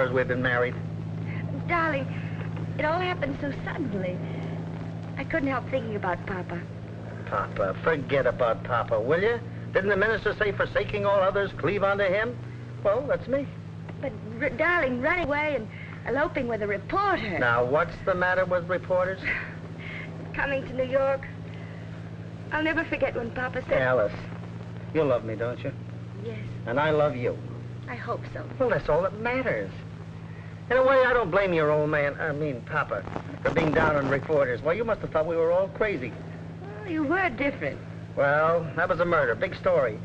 hours we've been married. Darling, it all happened so suddenly. I couldn't help thinking about Papa. Papa, forget about Papa, will you? Didn't the minister say, forsaking all others, cleave unto him? Well, that's me. But, darling, running away and eloping with a reporter. Now, what's the matter with reporters? Coming to New York. I'll never forget when Papa said... Alice, you love me, don't you? Yes. And I love you. I hope so. Well, that's all that matters. In a way, I don't blame your old man, I mean, Papa, for being down on reporters. Well, you must have thought we were all crazy. Well, you were different. Well, that was a murder, big story.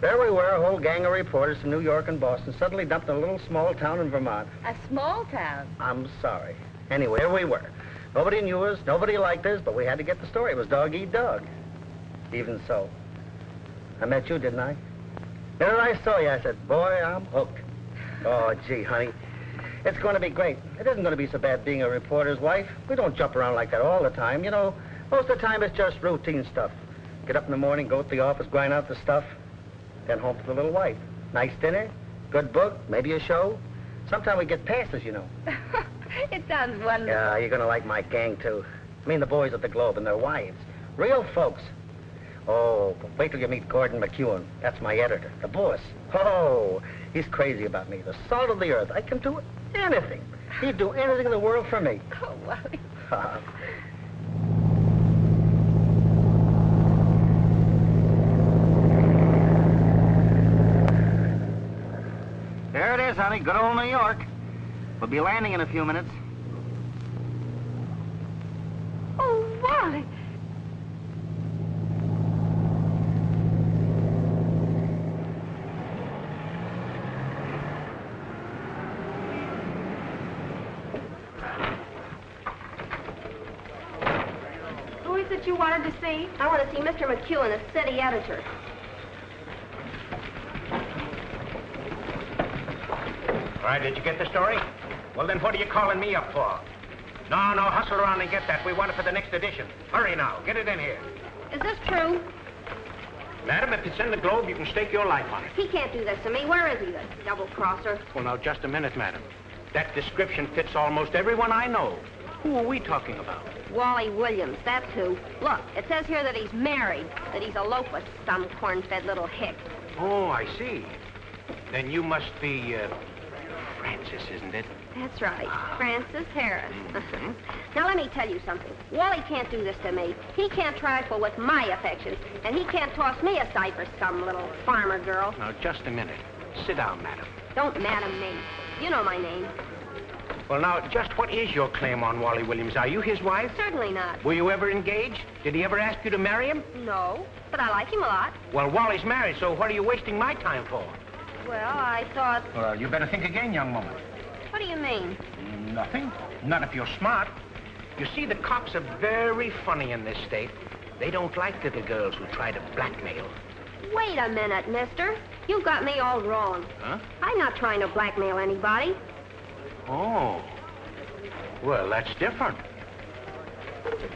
There we were, a whole gang of reporters from New York and Boston, suddenly dumped in a little small town in Vermont. A small town? I'm sorry. Anyway, here we were. Nobody knew us, nobody liked us, but we had to get the story. It was dog eat dog. Even so, I met you, didn't I? Then I saw you, I said, boy, I'm hooked. Oh, gee, honey, it's going to be great. It isn't going to be so bad being a reporter's wife. We don't jump around like that all the time, you know. Most of the time, it's just routine stuff. Get up in the morning, go to the office, grind out the stuff, then home to the little wife. Nice dinner, good book, maybe a show. Sometimes we get passes, you know. It sounds wonderful. Yeah, you're going to like my gang, too. I mean, the boys at the Globe and their wives. Real folks. Oh, wait till you meet Gordon McEwen. That's my editor, the boss. Oh, he's crazy about me, the salt of the earth. I can do anything. He'd do anything in the world for me. Oh, Wally. There it is, honey. Good old New York. We'll be landing in a few minutes. Oh, Wally. You wanted to see? I want to see Mr. McEwen, the city editor. All right, did you get the story? Well, then what are you calling me up for? No, hustle around and get that. We want it for the next edition. Hurry now, get it in here. Is this true? Madam, if it's in the Globe, you can stake your life on it. He can't do this to me. Where is he, the double-crosser? Well, now, just a minute, madam. That description fits almost everyone I know. Who are we talking about? Wally Williams, that's who. Look, it says here that he's married, that he's a lope with some corn-fed little hick. Oh, I see. Then you must be, Frances, isn't it? That's right, Frances Harris. Mm-hmm. Now, let me tell you something. Wally can't do this to me. He can't trifle with my affections, and he can't toss me aside for some little farmer girl. Now, just a minute. Sit down, madam. Don't madam me. You know my name. Well, now, just what is your claim on Wally Williams? Are you his wife? Certainly not. Were you ever engaged? Did he ever ask you to marry him? No, but I like him a lot. Well, Wally's married, so what are you wasting my time for? Well, I thought... Well, you better think again, young woman. What do you mean? Nothing. Not if you're smart. You see, the cops are very funny in this state. They don't like little girls who try to blackmail. Wait a minute, mister. You've got me all wrong. Huh? I'm not trying to blackmail anybody. Oh. Well, that's different.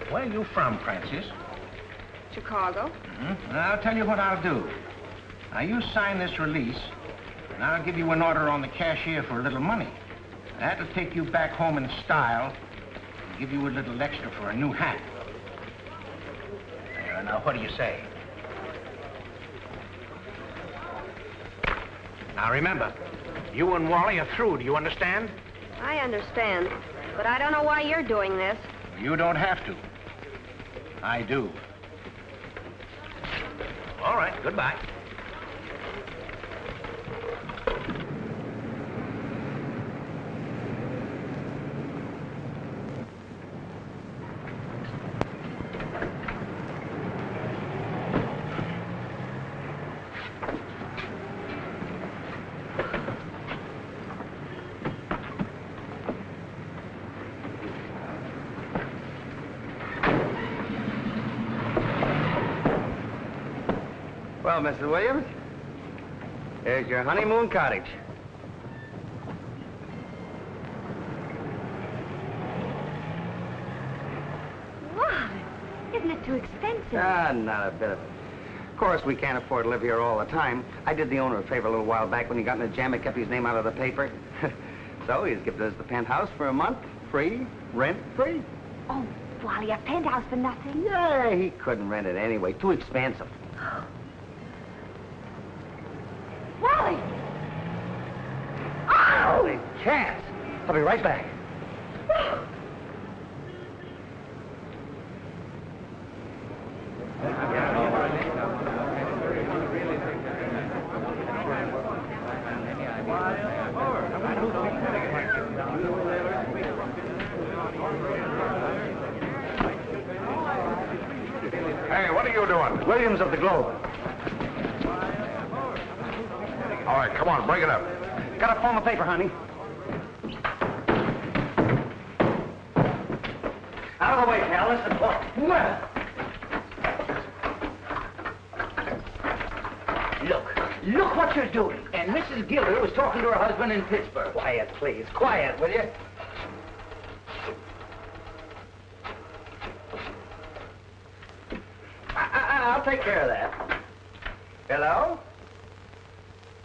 Where are you from, Frances? Chicago. Mm-hmm. I'll tell you what I'll do. Now, you sign this release, and I'll give you an order on the cashier for a little money. That'll take you back home in style and give you a little extra for a new hat. Now, what do you say? Now, remember... You and Wally are through, do you understand? I understand, but I don't know why you're doing this. You don't have to. I do. All right, goodbye. Well, Mrs. Williams, here's your honeymoon cottage. Wow, isn't it too expensive? Ah, not a bit of it. Of course, we can't afford to live here all the time. I did the owner a favor a little while back when he got in a jam and kept his name out of the paper. so he's given us the penthouse for a month, free, rent-free. Oh, Wally, a penthouse for nothing? Yeah, he couldn't rent it anyway. Too expansive. Wally! Oh! Holy cats! I'll be right back. Williams of the Globe. All right, come on, break it up. Got a form of paper, honey. Out of the way, pal. Listen, Look what you're doing. And Mrs. Gilder was talking to her husband in Pittsburgh. Quiet, please. Quiet, will you? I'll take care of that. Hello?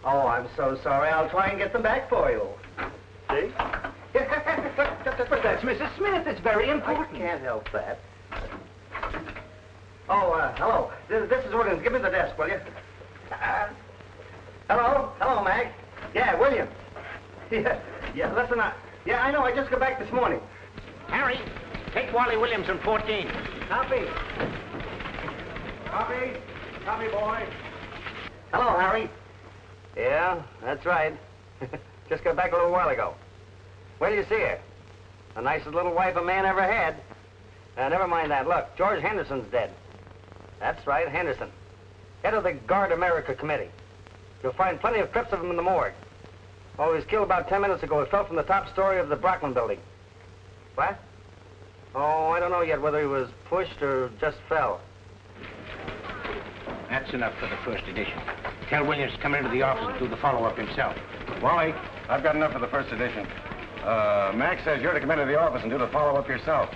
Oh, I'm so sorry. I'll try and get them back for you. See? But that's Mrs. Smith. It's very important. I can't help that. Oh, hello. This is Williams. Give me the desk, will you? Hello? Hello, Mag. Yeah, Williams. Yeah, listen, I know. I just got back this morning. Harry, take Wally Williams on 14. Copy. Copy. Copy, boy. Hello, Harry. Yeah, that's right. Just got back a little while ago. Where do you see her? The nicest little wife a man ever had. Never mind that. Look, George Henderson's dead. That's right, Henderson. Head of the Guard America Committee. You'll find plenty of clips of him in the morgue. Oh, he was killed about 10 minutes ago. He fell from the top story of the Brockman building. What? Oh, I don't know yet whether he was pushed or just fell. That's enough for the first edition. Tell Williams to come into the office and do the follow-up himself. Wally, I've got enough for the first edition. Max says you're to come into the office and do the follow-up yourself.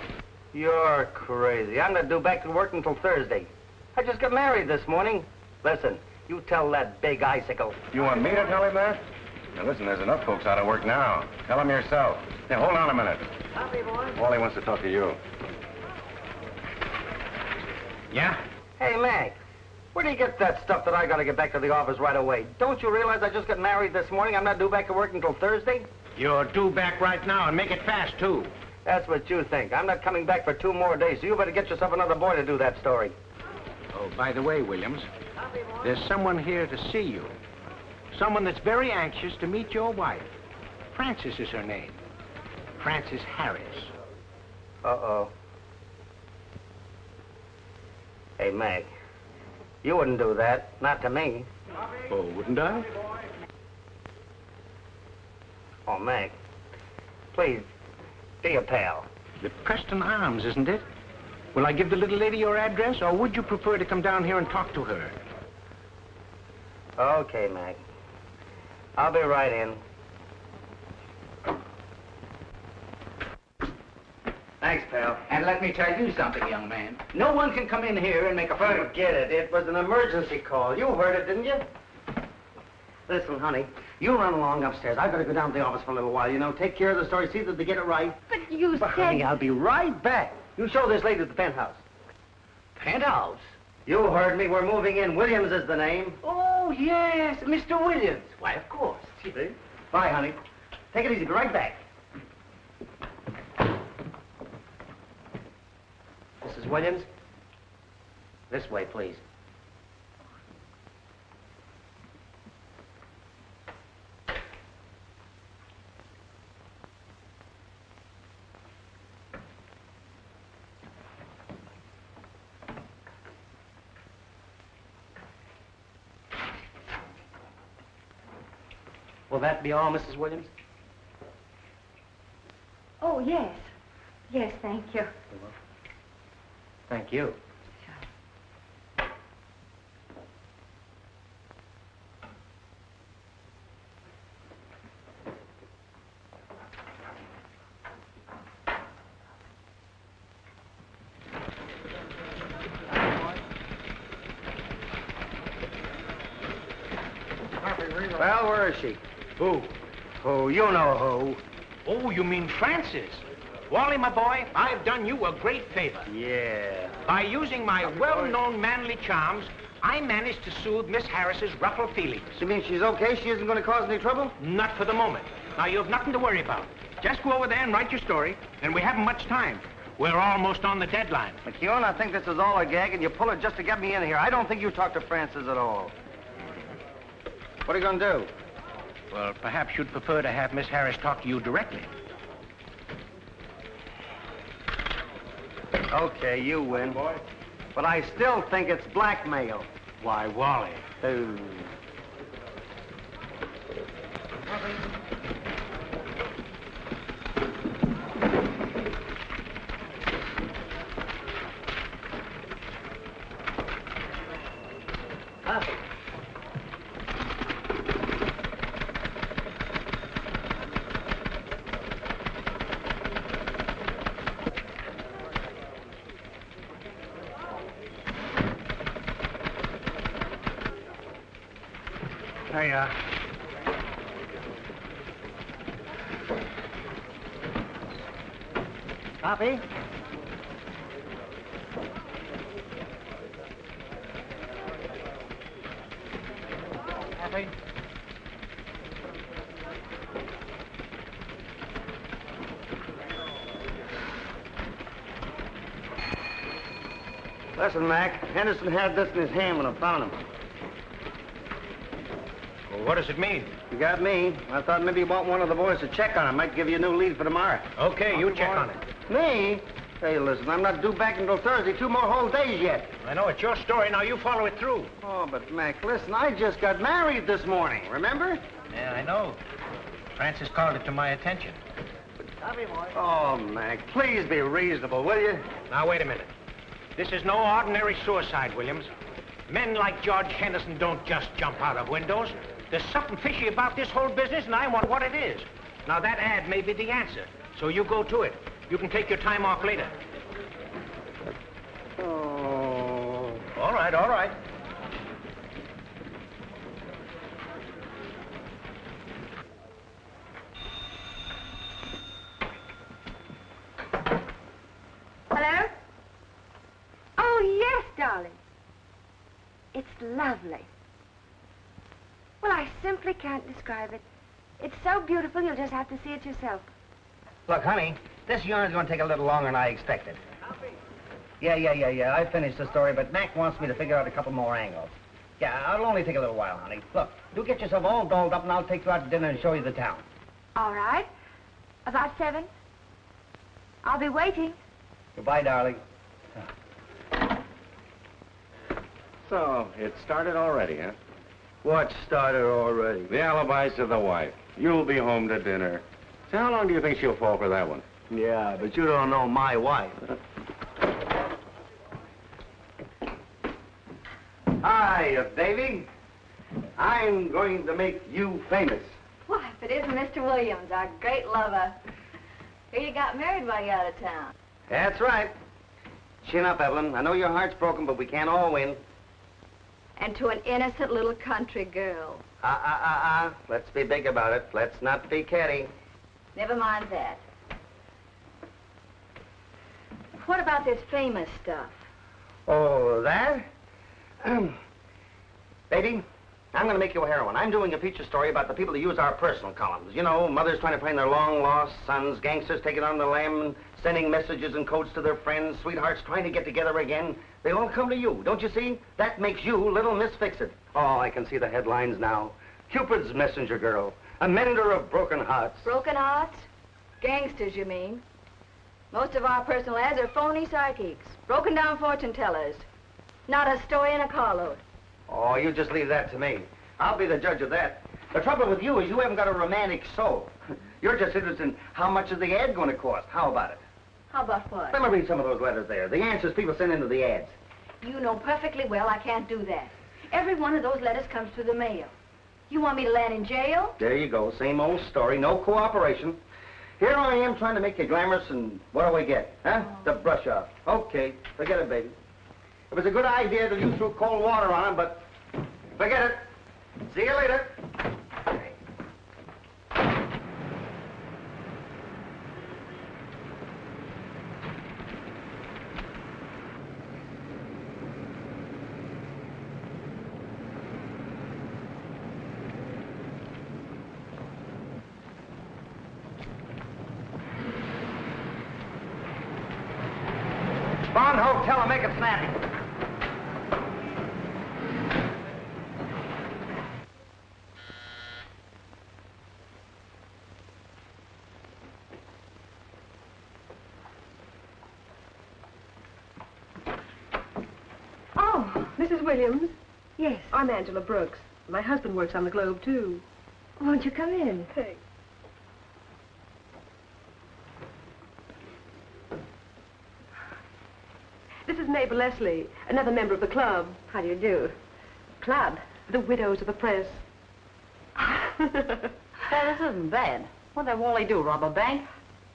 You're crazy. I'm not due back to work until Thursday. I just got married this morning. Listen, you tell that big icicle. You want me to tell him that? Now listen, there's enough folks out of work now. Tell him yourself. Now hold on a minute. Copy, boy. Wally wants to talk to you. Yeah? Hey, Max. Where do you get that stuff that I gotta get back to the office right away? Don't you realize I just got married this morning? I'm not due back to work until Thursday? You're due back right now, and make it fast, too. That's what you think. I'm not coming back for 2 more days, so you better get yourself another boy to do that story. Oh, by the way, Williams, there's someone here to see you. Someone that's very anxious to meet your wife. Frances is her name. Frances Harris. Uh-oh. Hey, Mag. You wouldn't do that. Not to me. Oh, wouldn't I? Oh, Mac. Please, be a pal. The Preston Arms, isn't it? Will I give the little lady your address, or would you prefer to come down here and talk to her? Okay, Mac. I'll be right in. Thanks, pal. And let me tell you something, young man. No one can come in here and make a phone. Forget it. It was an emergency call. You heard it, didn't you? Listen, honey, you run along upstairs. I've got to go down to the office for a little while, you know. Take care of the story, see that they get it right. But you said... honey, I'll be right back. You show this lady at the penthouse. Penthouse? You heard me. We're moving in. Williams is the name. Oh, yes. Mr. Williams. Why, of course. See? Bye, honey. Take it easy. Be right back. Mrs. Williams, this way, please. Will that be all, Mrs. Williams? Oh, yes. Yes, thank you. You're welcome. Thank you. Sure. Well, where is she? Who? Oh, you know who. Oh, you mean Frances. Wally, my boy, I've done you a great favor. Yeah. By using my well-known manly charms, I managed to soothe Miss Harris's ruffled feelings. You mean she's okay? She isn't going to cause any trouble? Not for the moment. Now, you have nothing to worry about. Just go over there and write your story, and we haven't much time. We're almost on the deadline. McEwen, I think this is all a gag, and you pull it just to get me in here. I don't think you talked to Frances at all. What are you going to do? Well, perhaps you'd prefer to have Miss Harris talk to you directly. Okay, you win. Boy. But I still think it's blackmail. Why, Wally. Ooh. Poppy? Poppy? Listen, Mac, Henderson had this in his hand when I found him. What does it mean? You got me. I thought maybe you want one of the boys to check on it. Might give you a new lead for tomorrow. Okay, you check on it. Me? Hey, listen, I'm not due back until Thursday. 2 more whole days yet. I know, it's your story. Now you follow it through. Oh, but, Mac, listen, I just got married this morning, remember? Yeah, I know. Frances called it to my attention. Oh, Mac, please be reasonable, will you? Now, wait a minute. This is no ordinary suicide, Williams. Men like George Henderson don't just jump out of windows. There's something fishy about this whole business, and I want what it is. Now, that ad may be the answer, so you go to it. You can take your time off later. Oh. All right, all right. Hello? Oh, yes, darling. It's lovely. Well, I simply can't describe it. It's so beautiful, you'll just have to see it yourself. Look, honey, this yarn's going to take a little longer than I expected. Yeah, I finished the story, but Mac wants me to figure out a couple more angles. Yeah, it'll only take a little while, honey. Look, you get yourself all dolled up, and I'll take you out to dinner and show you the town. All right. About 7. I'll be waiting. Goodbye, darling. So, it started already, huh? What started already? The alibis of the wife. You'll be home to dinner. So how long do you think she'll fall for that one? Yeah, but you don't know my wife. Hiya, baby. I'm going to make you famous. Why, if it isn't Mr. Williams, our great lover. Who you got married while you're out of town. That's right. Chin up, Evelyn. I know your heart's broken, but we can't all win. And to an innocent little country girl. Let's be big about it. Let's not be catty. Never mind that. What about this famous stuff? Oh, that? Baby, I'm going to make you a heroine. I'm doing a feature story about the people who use our personal columns. You know, mothers trying to find their long-lost sons, gangsters taking on the lamb, sending messages and codes to their friends, sweethearts trying to get together again. They all come to you, don't you see? That makes you Little Miss Fix-It. Oh, I can see the headlines now. Cupid's messenger girl, a mender of broken hearts. Broken hearts? Gangsters, you mean? Most of our personal ads are phony psychics, broken-down fortune-tellers. Not a story in a carload. Oh, you just leave that to me. I'll be the judge of that. The trouble with you is you haven't got a romantic soul. You're just interested in how much is the ad going to cost. How about it? How about what? Let me read some of those letters there. The answers people send into the ads. You know perfectly well I can't do that. Every one of those letters comes through the mail. You want me to land in jail? There you go. Same old story. No cooperation. Here I am trying to make you glamorous, and what do we get? Huh? Oh. The brush off. Okay. Forget it, baby. It was a good idea till you threw cold water on him, but forget it. See you later. Bond Hotel and make it snappy. Oh, Mrs. Williams. Yes, I'm Angela Brooks. My husband works on the Globe, too. Won't you come in? Thanks. This is neighbor Leslie, another member of the club. How do you do? Club? The Widows of the Press. Well, this isn't bad. What did Wally do, rob a bank?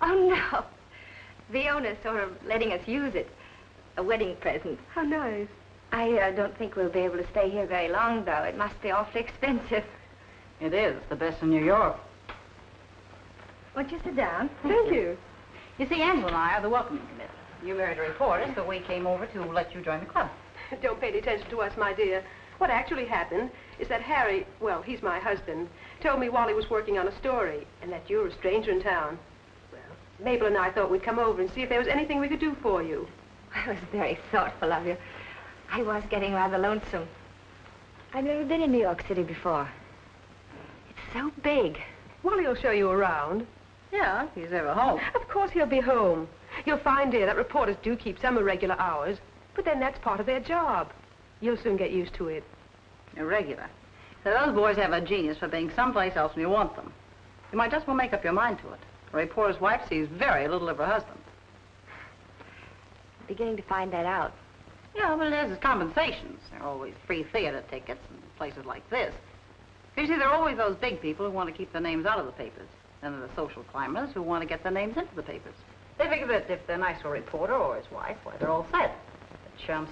Oh, no. The owner's sort of letting us use it. A wedding present. How nice. I don't think we'll be able to stay here very long, though. It must be awfully expensive. It is. The best in New York. Won't you sit down? Thank you. You see, Angela and I are the welcoming committee. You married a reporter, so we came over to let you join the club. Don't pay any attention to us, my dear. What actually happened is that Harry, well, he's my husband, told me Wally was working on a story and that you were a stranger in town. Well, Mabel and I thought we'd come over and see if there was anything we could do for you. Well, it was very thoughtful of you. I was getting rather lonesome. I've never been in New York City before. It's so big. Wally will show you around. Yeah, if he's ever home. Of course he'll be home. You'll find, dear, that reporters do keep some irregular hours, but then that's part of their job. You'll soon get used to it. Irregular? So those boys have a genius for being someplace else when you want them. You might just well make up your mind to it. A reporter's wife sees very little of her husband. I'm beginning to find that out. Yeah, but there's compensations. There are always free theater tickets and places like this. You see, there are always those big people who want to keep their names out of the papers. Then there are the social climbers who want to get their names into the papers. They figure that if the nice old reporter or his wife, why, they're all set. The chumps.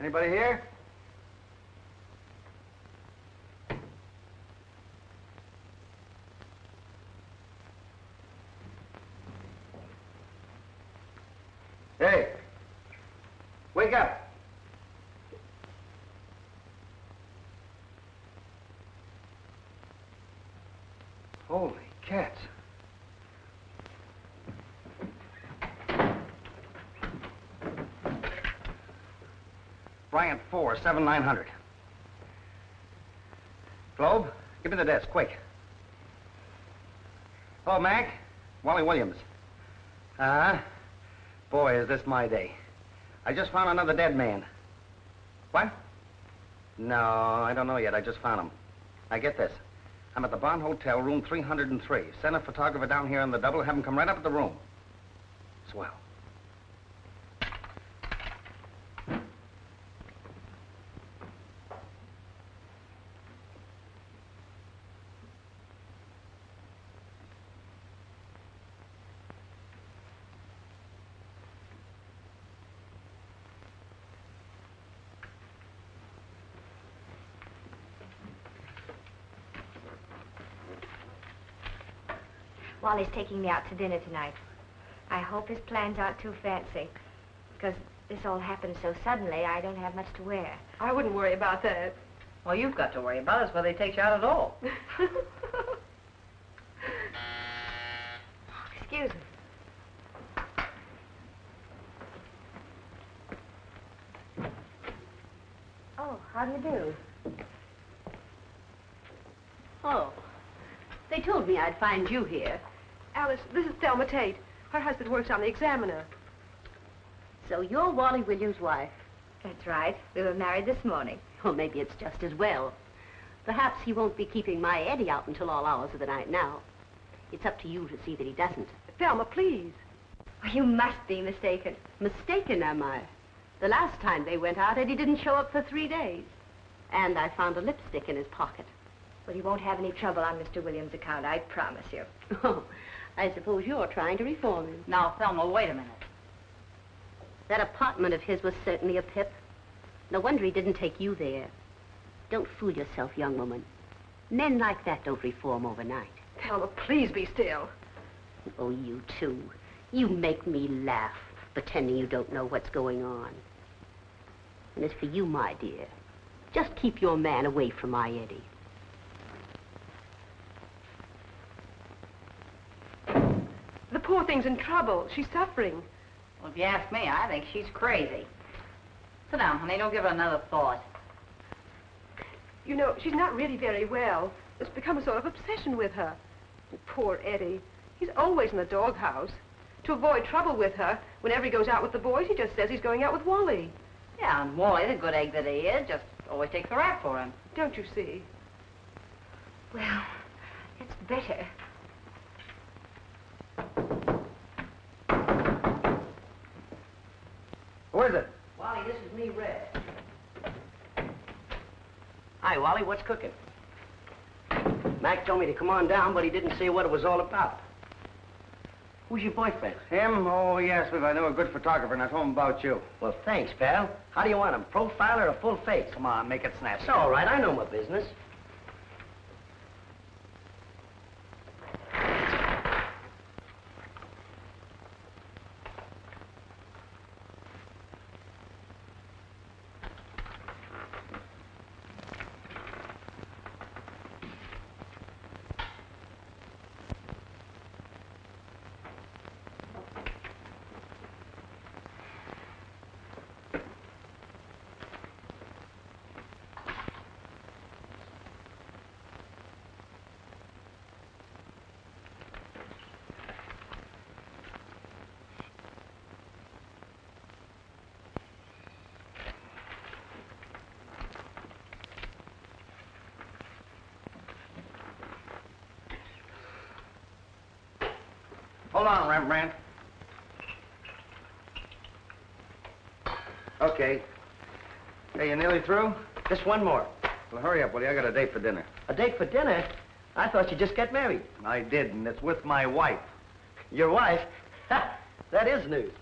Anybody here? Hey, wake up. Holy cats. Bryant 4, 7900. Globe, give me the desk, quick. Hello, Mac. Wally Williams. Boy, is this my day. I just found another dead man. What? No, I don't know yet. I just found him. Now, get this. I'm at the Bond Hotel, room 303. Send a photographer down here on the double. Have him come right up at the room. Swell. Wally's taking me out to dinner tonight. I hope his plans aren't too fancy, because this all happened so suddenly, I don't have much to wear. I wouldn't worry about that. Well, you've got to worry about is whether he takes you out at all. Excuse me. Oh, how do you do? Oh, they told me I'd find you here. Alice, this is Thelma Tate. Her husband works on the Examiner. So you're Wally Williams' wife? That's right. We were married this morning. Well, maybe it's just as well. Perhaps he won't be keeping my Eddie out until all hours of the night now. It's up to you to see that he doesn't. Thelma, please. Well, you must be mistaken. Mistaken, am I? The last time they went out, Eddie didn't show up for 3 days. And I found a lipstick in his pocket. Well, you won't have any trouble on Mr. Williams' account, I promise you. Oh, I suppose you're trying to reform him. Now, Thelma, wait a minute. That apartment of his was certainly a pip. No wonder he didn't take you there. Don't fool yourself, young woman. Men like that don't reform overnight. Thelma, please be still. Oh, you too. You make me laugh, pretending you don't know what's going on. And as for you, my dear, just keep your man away from my Eddie. The poor thing's in trouble. She's suffering. Well, if you ask me, I think she's crazy. Sit down, honey. Don't give her another thought. You know, she's not really very well. It's become a sort of obsession with her. Poor Eddie. He's always in the doghouse. To avoid trouble with her, whenever he goes out with the boys, he just says he's going out with Wally. Yeah, and Wally, the good egg that he is, just always takes the rap for him. Don't you see? Well, it's better. Who is it? Wally, this is me, Red. Hi, Wally, what's cooking? Mac told me to come on down, but he didn't say what it was all about. Who's your boyfriend? Him? Oh, yes, but I know a good photographer, and I told him about you. Well, thanks, pal. How do you want him, profile or a full face? Come on, make it snap. It's all right, I know my business. Hold on, Rembrandt. Okay. Hey, you nearly through? Just one more. Well, hurry up, will you? I got a date for dinner. A date for dinner? I thought you just got married. I did, and it's with my wife. Your wife? Ha! That is news.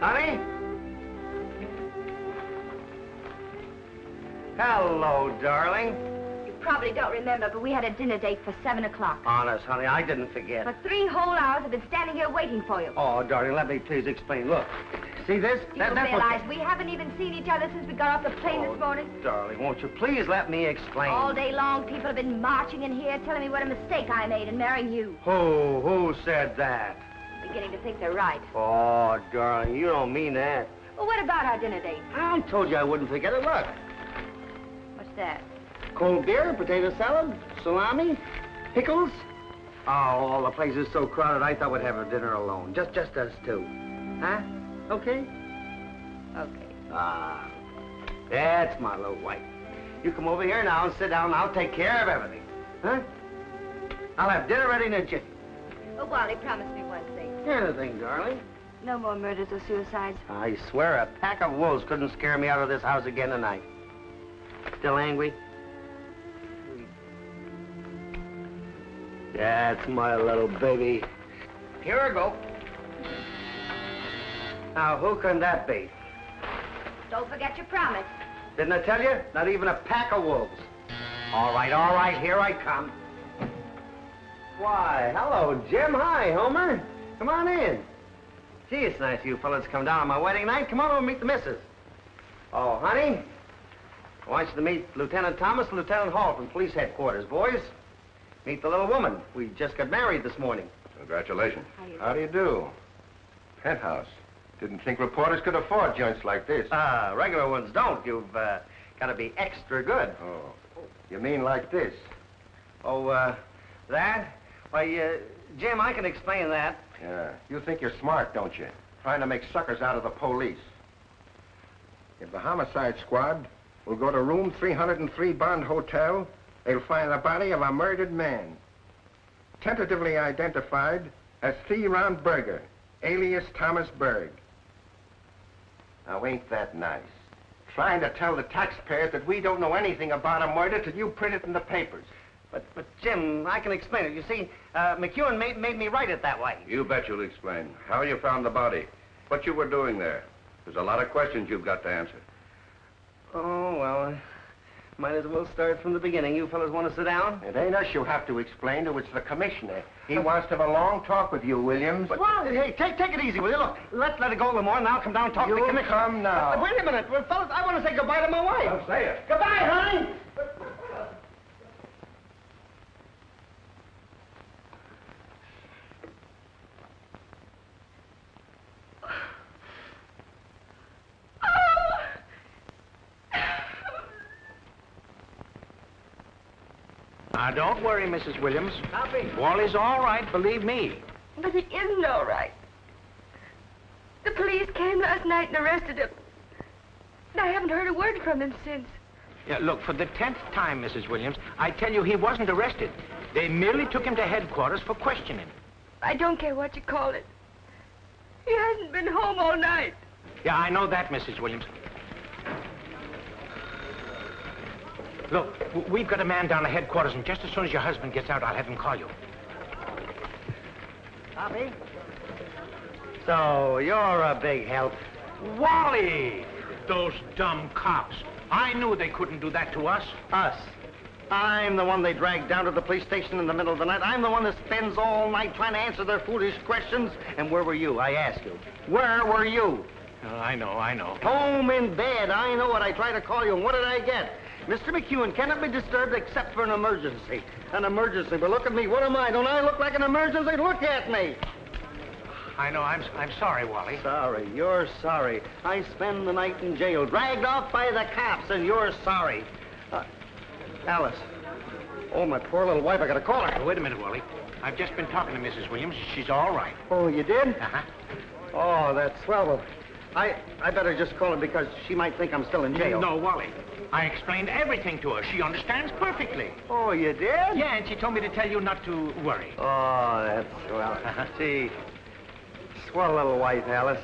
Honey? Hello, darling. You probably don't remember, but we had a dinner date for 7 o'clock. Honest, honey, I didn't forget. For 3 whole hours, I've been standing here waiting for you. Oh, darling, let me please explain. Look, see this? You realize we haven't even seen each other since we got off the plane this morning. Darling, won't you please let me explain? All day long, people have been marching in here telling me what a mistake I made in marrying you. Who said that? Beginning to think they're right. Oh, darling, you don't mean that. Well, what about our dinner date? I told you I wouldn't forget it. Look. What's that? Cold beer, potato salad, salami, pickles. Oh, all the place is so crowded, I thought we'd have a dinner alone. Just us two. Huh? Okay? Okay. Ah, that's my little wife. You come over here now and sit down, and I'll take care of everything. Huh? I'll have dinner ready in a jiffy. Oh, Wally, promise me one thing. Anything, darling. No more murders or suicides. I swear, a pack of wolves couldn't scare me out of this house again tonight. Still angry? That's my little baby. Here I go. Now, who can that be? Don't forget your promise. Didn't I tell you? Not even a pack of wolves. All right, here I come. Why, hello, Jim. Hi, Homer. Come on in. Gee, it's nice you fellas come down on my wedding night. Come on over and meet the missus. Oh, honey, I want you to meet Lieutenant Thomas and Lieutenant Hall from police headquarters, boys. Meet the little woman. We just got married this morning. Congratulations. How do you do? Penthouse. Didn't think reporters could afford joints like this. Ah, regular ones don't. You've got to be extra good. Oh, you mean like this? Oh, that? Why, Jim, I can explain that. Yeah, you think you're smart, don't you? Trying to make suckers out of the police. If the homicide squad will go to room 303 Bond Hotel, they'll find the body of a murdered man, tentatively identified as C. Ron Berger, alias Thomas Berg. Now, ain't that nice? Trying to tell the taxpayers that we don't know anything about a murder till you print it in the papers. But Jim, I can explain it. You see, McEwen made me write it that way. You bet you'll explain how you found the body, what you were doing there. There's a lot of questions you've got to answer. Oh, well, might as well start from the beginning. You fellas want to sit down? It ain't us you have to explain to. It's the commissioner. He wants to have a long talk with you, Williams. But well, hey, take it easy, will you? Look, let it go a little more, and I'll come down and talk to the commissioner. Come now. But wait a minute. Well, fellas, I want to say goodbye to my wife. I'll say it. Goodbye, honey. Now, don't worry, Mrs. Williams. Happy. Wally's all right, believe me. But he isn't all right. The police came last night and arrested him. And I haven't heard a word from him since. Yeah, look, for the 10th time, Mrs. Williams, I tell you he wasn't arrested. They merely took him to headquarters for questioning. I don't care what you call it. He hasn't been home all night. Yeah, I know that, Mrs. Williams. Look, we've got a man down at headquarters, and just as soon as your husband gets out, I'll have him call you. Poppy? So, you're a big help. Wally! Those dumb cops. I knew they couldn't do that to us. Us? I'm the one they dragged down to the police station in the middle of the night. I'm the one that spends all night trying to answer their foolish questions. And where were you? I ask you. Where were you? Oh, I know. Home in bed. I know what I tried to call you, and what did I get? Mr. McEwen cannot be disturbed except for an emergency. An emergency, but look at me. What am I? Don't I look like an emergency? Look at me. I know. I'm sorry, Wally. Sorry. You're sorry. I spend the night in jail, dragged off by the cops, and you're sorry. Alice. Oh, my poor little wife. I got to call her. Wait a minute, Wally. I've just been talking to Mrs. Williams. She's all right. Oh, you did? Uh-huh. Oh, that's swell. I better just call her because she might think I'm still in jail. No, Wally. I explained everything to her. She understands perfectly. Oh, you did? Yeah, and she told me to tell you not to worry. Oh, that's swell. Gee, swell little wife, Alice.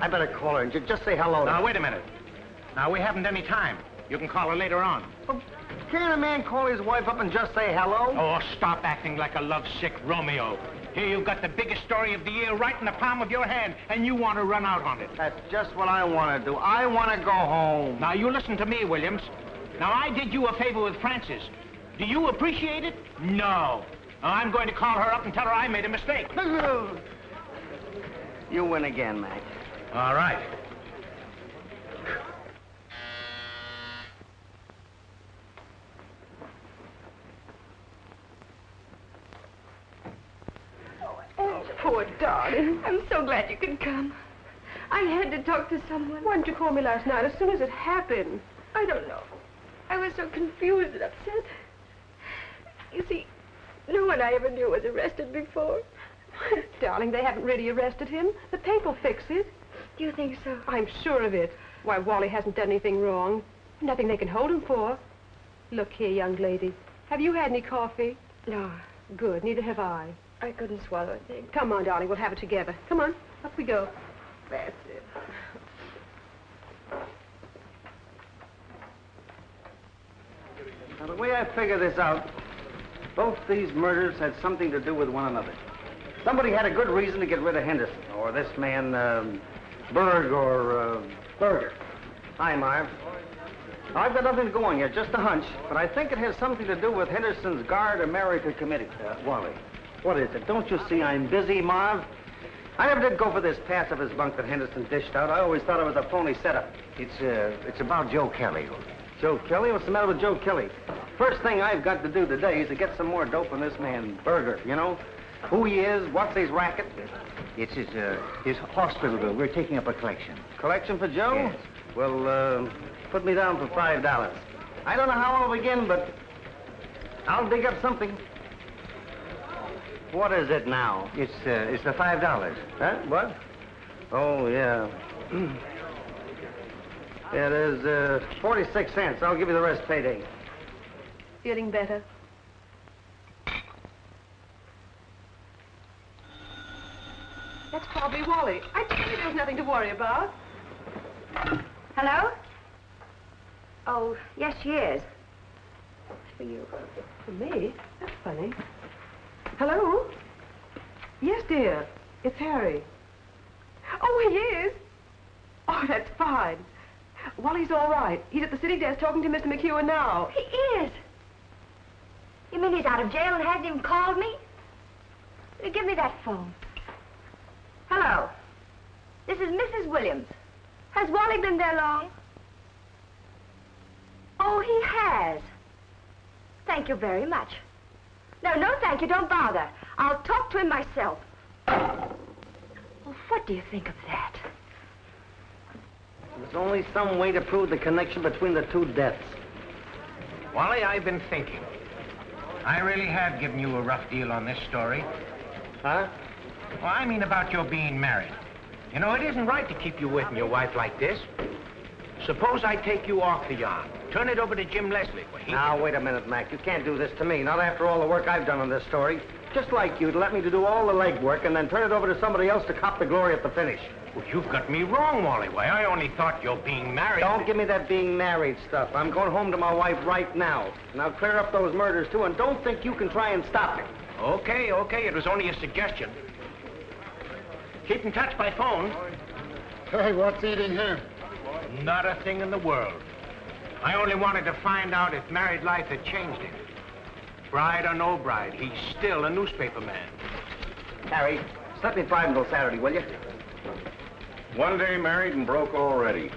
I better call her and just say hello. Now, wait a minute. Now, we haven't any time. You can call her later on. Oh, can't a man call his wife up and just say hello? Oh, stop acting like a lovesick Romeo. Here, you've got the biggest story of the year right in the palm of your hand, and you want to run out on it. That's just what I want to do. I want to go home. Now, you listen to me, Williams. Now, I did you a favor with Frances. Do you appreciate it? No. Now, I'm going to call her up and tell her I made a mistake. You win again, Mac. All right. Poor darling. I'm so glad you could come. I had to talk to someone. Why didn't you call me last night as soon as it happened? I don't know. I was so confused and upset. You see, no one I ever knew was arrested before. Darling, they haven't really arrested him. The paper'll fix it. Do you think so? I'm sure of it. Why, Wally hasn't done anything wrong. Nothing they can hold him for. Look here, young lady. Have you had any coffee? No. Good. Neither have I. I couldn't swallow a thing. Come on, darling. We'll have it together. Come on. Up we go. That's it. Now, the way I figure this out, both these murders had something to do with one another. Somebody had a good reason to get rid of Henderson, or this man, Berg, or Berger. Hi, Marv. I've got nothing going yet, just a hunch, but I think it has something to do with Henderson's Guard America Committee. Wally. What is it? Don't you see I'm busy, Marv? I never did go for this pass of his bunk that Henderson dished out. I always thought it was a phony setup. It's about Joe Kelly. Joe Kelly? What's the matter with Joe Kelly? First thing I've got to do today is to get some more dope on this man, Berger, you know? Who he is, what's his racket. It's his hospital bill. We're taking up a collection. Collection for Joe? Yes. Well, put me down for $5. I don't know how I'll begin, but I'll dig up something. What is it now? It's the $5. Huh? What? Oh, yeah. It is 46 cents. I'll give you the rest payday. Feeling better? That's probably Wally. I told you there was nothing to worry about. Hello? Oh, yes, she is. For you. For me? That's funny. Hello? Yes, dear. It's Harry. Oh, he is? Oh, that's fine. Wally's all right. He's at the city desk talking to Mr. McEwen now. He is? You mean he's out of jail and hasn't even called me? Give me that phone. Hello. This is Mrs. Williams. Has Wally been there long? Oh, he has. Thank you very much. No, no, thank you. Don't bother. I'll talk to him myself. Well, what do you think of that? There's only some way to prove the connection between the two deaths. Wally, I've been thinking. I really have given you a rough deal on this story. Huh? Well, I mean about your being married. You know, it isn't right to keep you with your wife like this. Suppose I take you off the yard. Turn it over to Jim Leslie. Now, wait a minute, Mac. You can't do this to me. Not after all the work I've done on this story. Just like you, to let me to do all the legwork and then turn it over to somebody else to cop the glory at the finish. Well, you've got me wrong, Wally. Why, I only thought you're being married. Don't give me that being married stuff. I'm going home to my wife right now. And I'll clear up those murders, too, and don't think you can try and stop me. Okay, okay. It was only a suggestion. Keep in touch by phone. Hey, what's eating here? Not a thing in the world. I only wanted to find out if married life had changed him. Bride or no bride, he's still a newspaper man. Harry, stop me at 5 until Saturday, will you? One day married and broke already.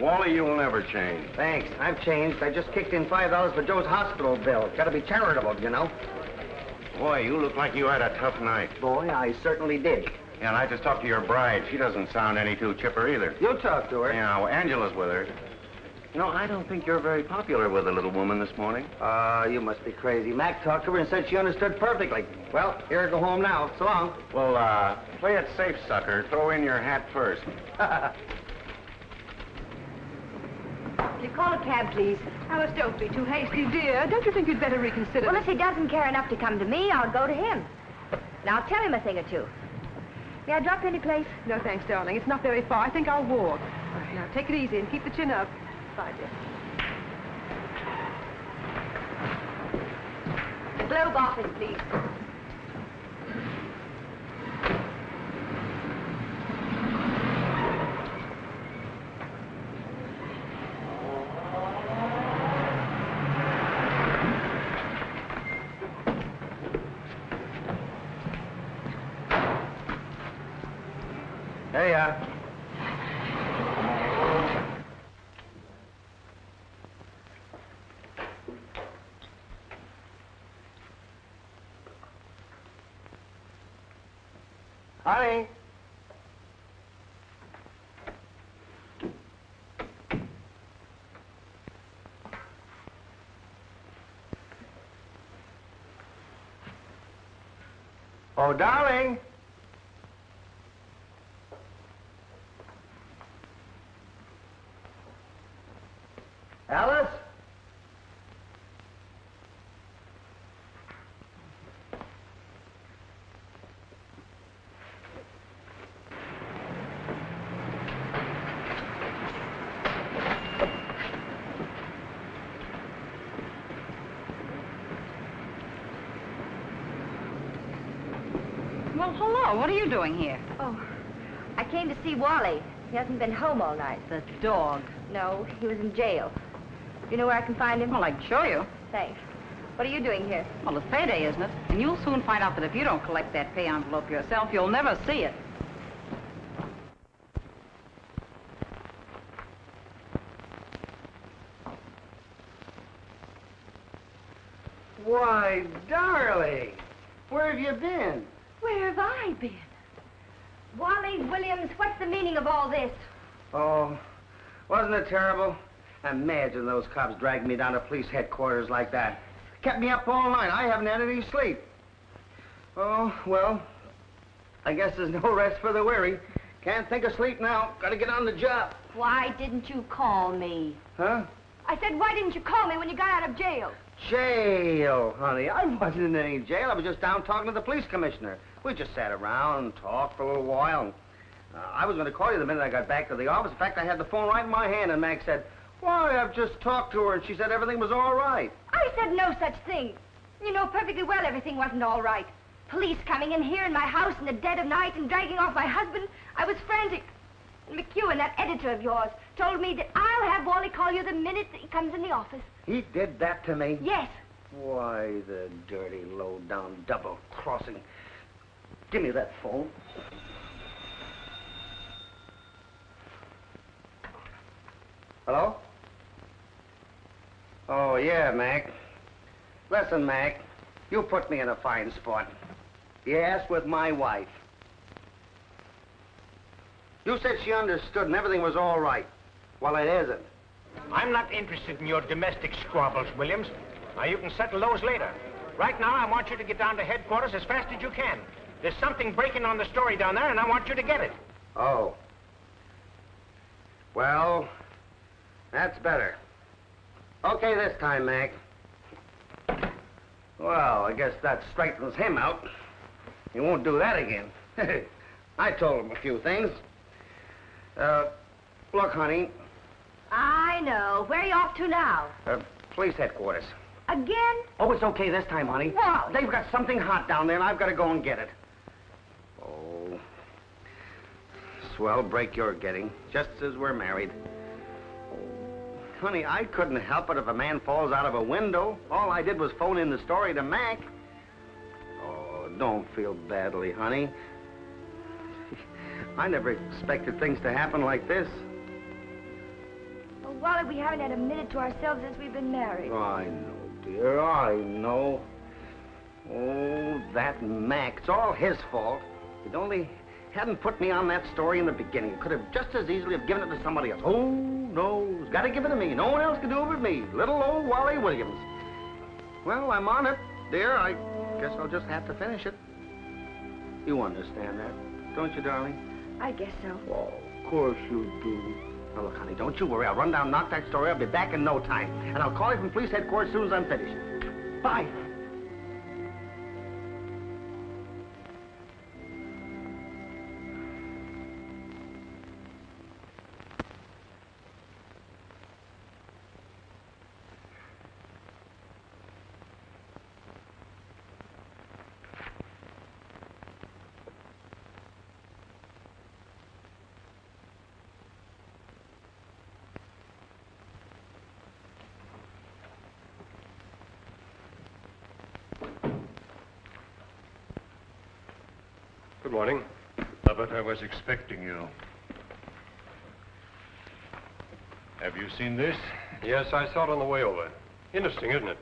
Wally, you'll never change. Thanks, I've changed. I just kicked in $5 for Joe's hospital bill. Gotta be charitable, you know. Boy, you look like you had a tough night. Boy, I certainly did. Yeah, and I just talked to your bride. She doesn't sound any too chipper either. You'll talk to her. Yeah, well, Angela's with her. You know, I don't think you're very popular with the little woman this morning. You must be crazy. Mac talked to her and said she understood perfectly. Well, here I go home now. So long. Well, play it safe, sucker. Throw in your hat first. Will you call a cab, please? I must don't be too hasty, dear. Don't you think you'd better reconsider? Well, if he doesn't care enough to come to me, I'll go to him. And I'll tell him a thing or two. May I drop any place? No, thanks, darling. It's not very far. I think I'll walk. Right. Now, take it easy and keep the chin up. Bye, dear. Globe office, please. Honey. Oh, darling. Alice? What are you doing here? Oh, I came to see Wally. He hasn't been home all night. The dog. No, he was in jail. You know where I can find him? Well, I can show you. Thanks. What are you doing here? Well, it's payday, isn't it? And you'll soon find out that if you don't collect that pay envelope yourself, you'll never see it. Why, darling, where have you been? Where have I been? Wally Williams, what's the meaning of all this? Oh, wasn't it terrible? Imagine those cops dragged me down to police headquarters like that. Kept me up all night. I haven't had any sleep. Oh, well, I guess there's no rest for the weary. Can't think of sleep now. Gotta get on the job. Why didn't you call me? Huh? I said, why didn't you call me when you got out of jail? Jail, honey. I wasn't in any jail. I was just down talking to the police commissioner. We just sat around and talked for a little while. And, I was going to call you the minute I got back to the office. In fact, I had the phone right in my hand, and Max said, why, I've just talked to her, and she said everything was all right. I said no such thing. You know perfectly well everything wasn't all right. Police coming in here in my house in the dead of night and dragging off my husband. I was frantic. And McEwen, that editor of yours, told me that I'll have Wally call you the minute that he comes in the office. He did that to me? Yes. Why, the dirty, low-down, double-crossing. Give me that phone. Hello? Oh, yeah, Mac. Listen, Mac, you put me in a fine spot. Yes, with my wife. You said she understood and everything was all right. Well, it isn't. I'm not interested in your domestic squabbles, Williams. Now, you can settle those later. Right now, I want you to get down to headquarters as fast as you can. There's something breaking on the story down there, and I want you to get it. Oh. Well, that's better. Okay, this time, Mac. Well, I guess that straightens him out. He won't do that again. I told him a few things. Look, honey. I know. Where are you off to now? Police headquarters. Again? Oh, it's okay this time, honey. What? They've got something hot down there, and I've got to go and get it. Oh. Swell break you're getting, just as we're married. Honey, I couldn't help it if a man falls out of a window. All I did was phone in the story to Mac. Oh, don't feel badly, honey. I never expected things to happen like this. Oh, Wally, we haven't had a minute to ourselves since we've been married. Oh, I know, dear, I know. Oh, that Mac, it's all his fault. It only... hadn't put me on that story in the beginning. Could have just as easily have given it to somebody else. Oh, no, he's got to give it to me. No one else can do it but me. Little old Wally Williams. Well, I'm on it, dear. I guess I'll just have to finish it. You understand that, don't you, darling? I guess so. Oh, of course you do. Now, look, honey, don't you worry. I'll run down, knock that story. I'll be back in no time. And I'll call you from police headquarters as soon as I'm finished. Bye. Good morning. Lovett, I was expecting you. Have you seen this? Yes, I saw it on the way over. Interesting, isn't it?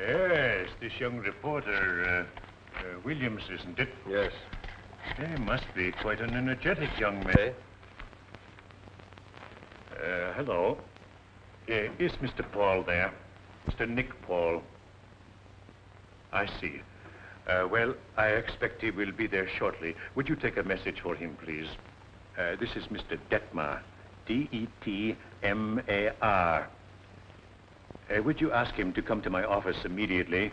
Yes, this young reporter, Williams, isn't it? Yes. He must be quite an energetic young man. Hey. Hello. Is Mr. Paul there? Mr. Nick Paul. I see. Well, I expect he will be there shortly. Would you take a message for him, please? This is Mr. Detmar, D-E-T-M-A-R. Would you ask him to come to my office immediately?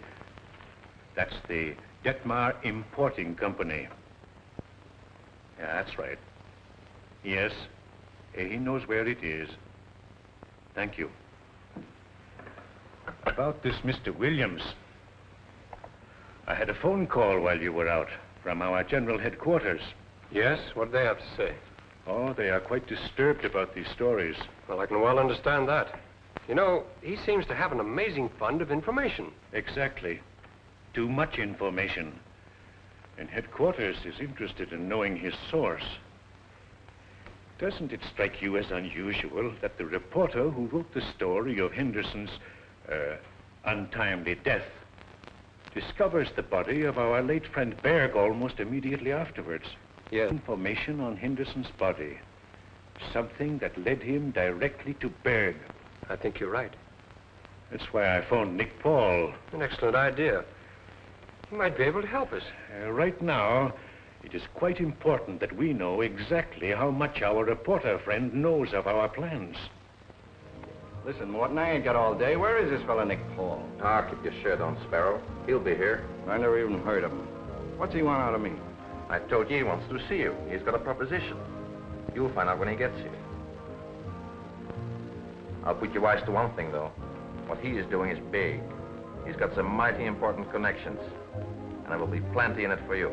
That's the Detmar Importing Company. Yeah, that's right. Yes, he knows where it is. Thank you. About this Mr. Williams. I had a phone call while you were out from our general headquarters. Yes? What did they have to say? Oh, they are quite disturbed about these stories. Well, I can well understand that. You know, he seems to have an amazing fund of information. Exactly. Too much information. And headquarters is interested in knowing his source. Doesn't it strike you as unusual that the reporter who wrote the story of Henderson's untimely death discovers the body of our late friend Berg almost immediately afterwards. Yes. Information on Henderson's body. Something that led him directly to Berg. I think you're right. That's why I phoned Nick Paul. An excellent idea. He might be able to help us. Right now, it is quite important that we know exactly how much our reporter friend knows of our plans. Listen, Morton, I ain't got all day. Where is this fellow Nick Paul? Ah, keep your shirt on, Sparrow. He'll be here. I never even heard of him. What's he want out of me? I told you he wants to see you. He's got a proposition. You'll find out when he gets here. I'll put you wise to one thing, though. What he is doing is big. He's got some mighty important connections. And there will be plenty in it for you.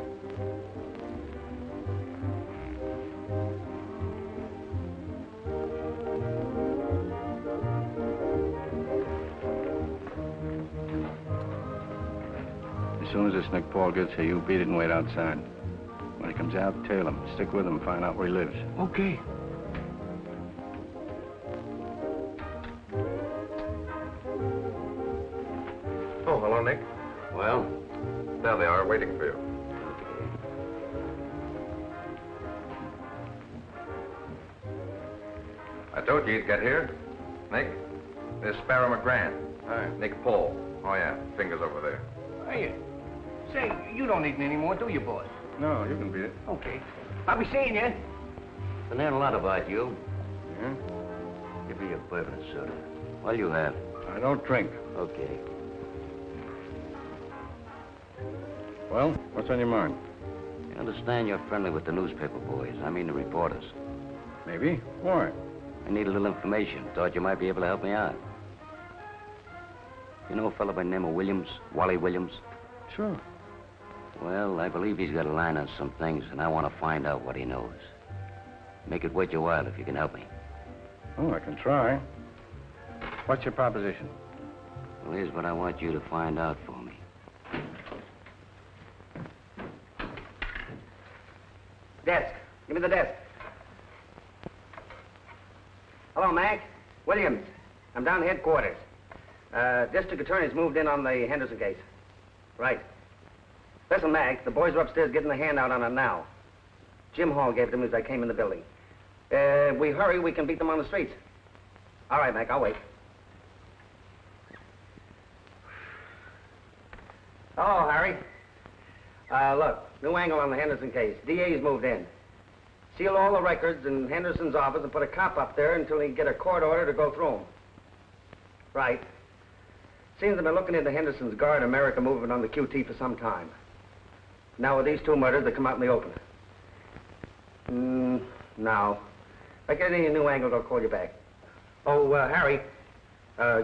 As soon as this Nick Paul gets here, you beat it and wait outside. When he comes out, tail him. Stick with him and find out where he lives. Okay. Oh, hello, Nick. Well? There they are, waiting for you. I told you he'd get here. Nick, there's Sparrow McGrann. Hi. Nick Paul. Oh, yeah, fingers over there. Hey, say, you don't need me anymore, do you, boss? No, you can beat it. Okay. I'll be seeing you. I learned a lot about you. Yeah? Give me your bourbon and soda. All you have. I don't drink. Okay. Well, what's on your mind? I understand you're friendly with the newspaper boys. I mean the reporters. Maybe. Why? I need a little information. Thought you might be able to help me out. You know a fellow by the name of Williams? Wally Williams? Sure. Well, I believe he's got a line on some things, and I want to find out what he knows. Make it worth your while if you can help me. Oh, I can try. What's your proposition? Well, here's what I want you to find out for me. Desk. Give me the desk. Hello, Mac. Williams. I'm down at headquarters. District attorney's moved in on the Henderson case. Right. Listen, Mac, the boys are upstairs getting the handout on it now. Jim Hall gave it to me as I came in the building. If we hurry, we can beat them on the streets. All right, Mac, I'll wait. Hello, Harry. Look, new angle on the Henderson case. DA's moved in. Seal all the records in Henderson's office and put a cop up there until he can get a court order to go through them. Right. Seems I've been looking into Henderson's Guard America movement on the QT for some time. Now with these two murders, they come out in the open. No. If I get any new angles, I'll call you back. Oh, Harry,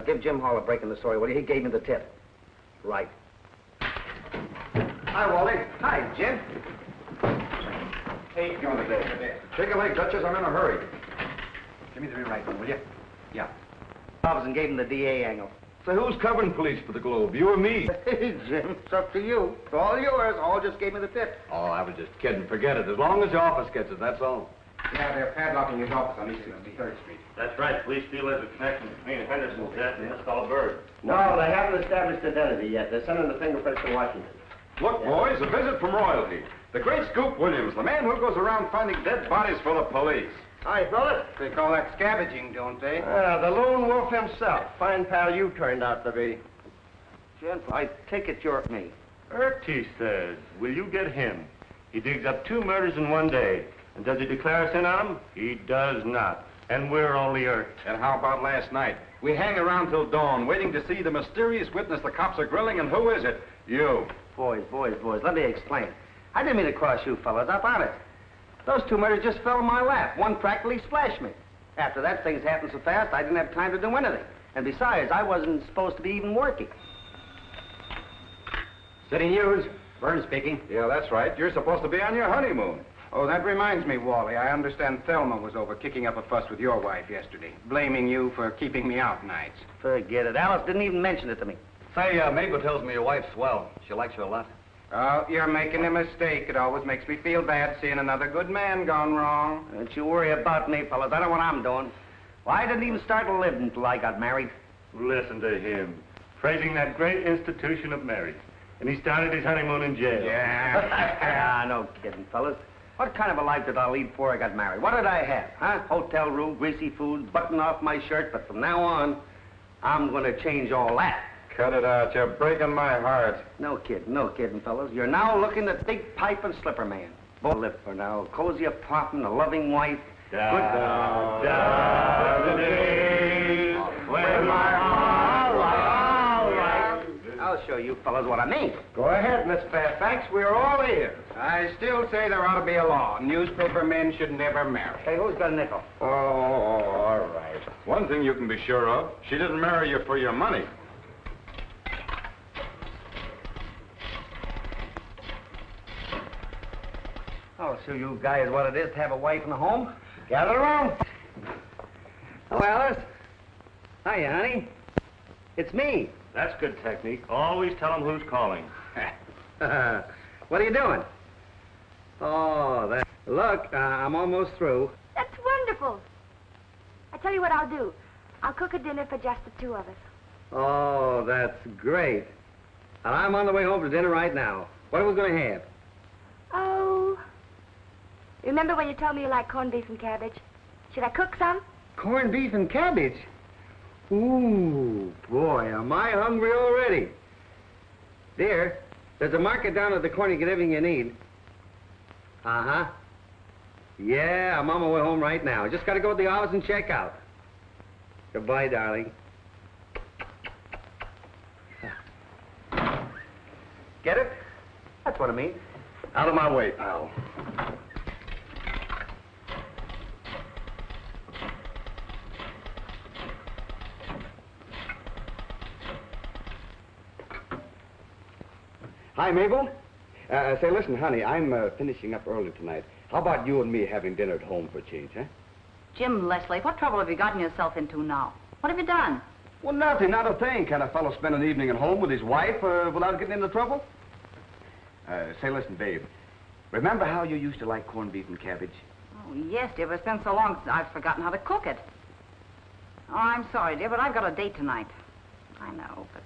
give Jim Hall a break in the story, will you? He gave me the tip. Right. Hi, Wally. Hi, Jim. Hey, you're on the desk. Shake your leg, Duchess. I'm in a hurry. Give me the rewrite one, will you? Yeah. Robinson gave him the DA angle. So who's covering police for the Globe, you or me? Hey, Jim, it's up to you. It's all yours. Hall just gave me the tip. Oh, I was just kidding. Forget it. As long as the office gets it, that's all. Yeah, they're padlocking his office on East 63rd Street. That's right. Police feel there's a connection between Henderson's death and this fellow Berg. No, they haven't established identity yet. They're sending the fingerprints to Washington. Look, boys, a visit from royalty. The great Scoop Williams, the man who goes around finding dead bodies for the police. Hi, fellas. They call that scavenging, don't they? The lone wolf himself. Fine pal you turned out to be. Gentlemen, I take it you're me. Ert, he says. Will you get him? He digs up two murders in one day. And does he declare us in on him? He does not. And we're only Ert. And how about last night? We hang around till dawn, waiting to see the mysterious witness the cops are grilling, and who is it? You. Boys, let me explain. I didn't mean to cross you fellas up on it. Those two murders just fell in my lap. One practically splashed me. After that, things happened so fast, I didn't have time to do anything. And besides, I wasn't supposed to be even working. City News, Vern speaking. Yeah, that's right. You're supposed to be on your honeymoon. Oh, that reminds me, Wally. I understand Thelma was over kicking up a fuss with your wife yesterday, blaming you for keeping me out nights. Forget it. Alice didn't even mention it to me. Say, Mabel tells me your wife's swell. She likes you a lot. Oh, you're making a mistake. It always makes me feel bad seeing another good man gone wrong. Don't you worry about me, fellas. I know what I'm doing. Well, I didn't even start to live until I got married. Listen to him, praising that great institution of marriage. And he started his honeymoon in jail. Yeah, no kidding, fellas. What kind of a life did I lead before I got married? What did I have, huh? Hotel room, greasy food, button off my shirt. But from now on, I'm going to change all that. Cut it out. You're breaking my heart. No kidding, fellas. You're now looking at Big Pipe and Slipper Man. Both live for now. Cozy apartment, a loving wife. Down the days when my heart I'll show you fellas what I mean. Go ahead, Miss Fairfax. We're all ears. I still say there ought to be a law. Newspaper men should never marry. Hey, who's got a nickel? Oh, all right. One thing you can be sure of, she didn't marry you for your money. I'll show you guys what it is to have a wife and a home. Gather around. Hello, Alice. Hiya, honey. It's me. That's good technique. Always tell them who's calling. What are you doing? Oh, that. Look, I'm almost through. That's wonderful. I tell you what I'll do. I'll cook a dinner for just the two of us. Oh, that's great. And I'm on the way home to dinner right now. What are we going to have? Oh. Remember when you told me you like corned beef and cabbage? Should I cook some? Corned beef and cabbage? Ooh, boy, am I hungry already. Dear, there's a market down at the corner. You get everything you need. Uh-huh. Yeah, I'm on my way home right now. Just got to go to the office and check out. Goodbye, darling. Get it? That's what I mean. Out of my way, pal. Hi, Mabel. Say, listen, honey, I'm finishing up early tonight. How about you and me having dinner at home for a change, huh? Jim Leslie, what trouble have you gotten yourself into now? What have you done? Well, nothing, not a thing. Can a fellow spend an evening at home with his wife without getting into trouble? Say, listen, babe, remember how you used to like corned beef and cabbage? Oh, yes, dear, but it's been so long since I've forgotten how to cook it. Oh, I'm sorry, dear, but I've got a date tonight. I know, but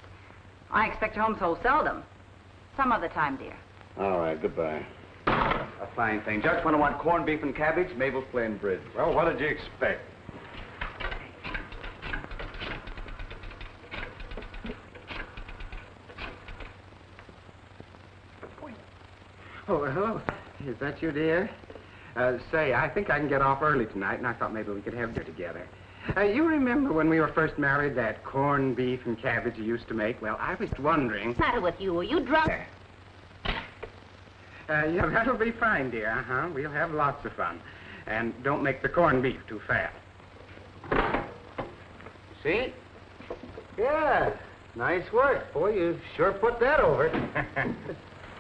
I expect you're home so seldom. Some other time, dear. All right, goodbye. A fine thing. Judge, when I want corned beef and cabbage, Mabel's playing bridge. Well, what did you expect? Oh, hello. Is that you, dear? Say, I think I can get off early tonight, and I thought maybe we could have dinner together. You remember when we were first married, that corned beef and cabbage you used to make? Well, I was wondering... What's the matter with you? Are you drunk? Yeah, that'll be fine, dear. Uh-huh. We'll have lots of fun. And don't make the corned beef too fat. See? Yeah. Nice work. Boy, you sure put that over.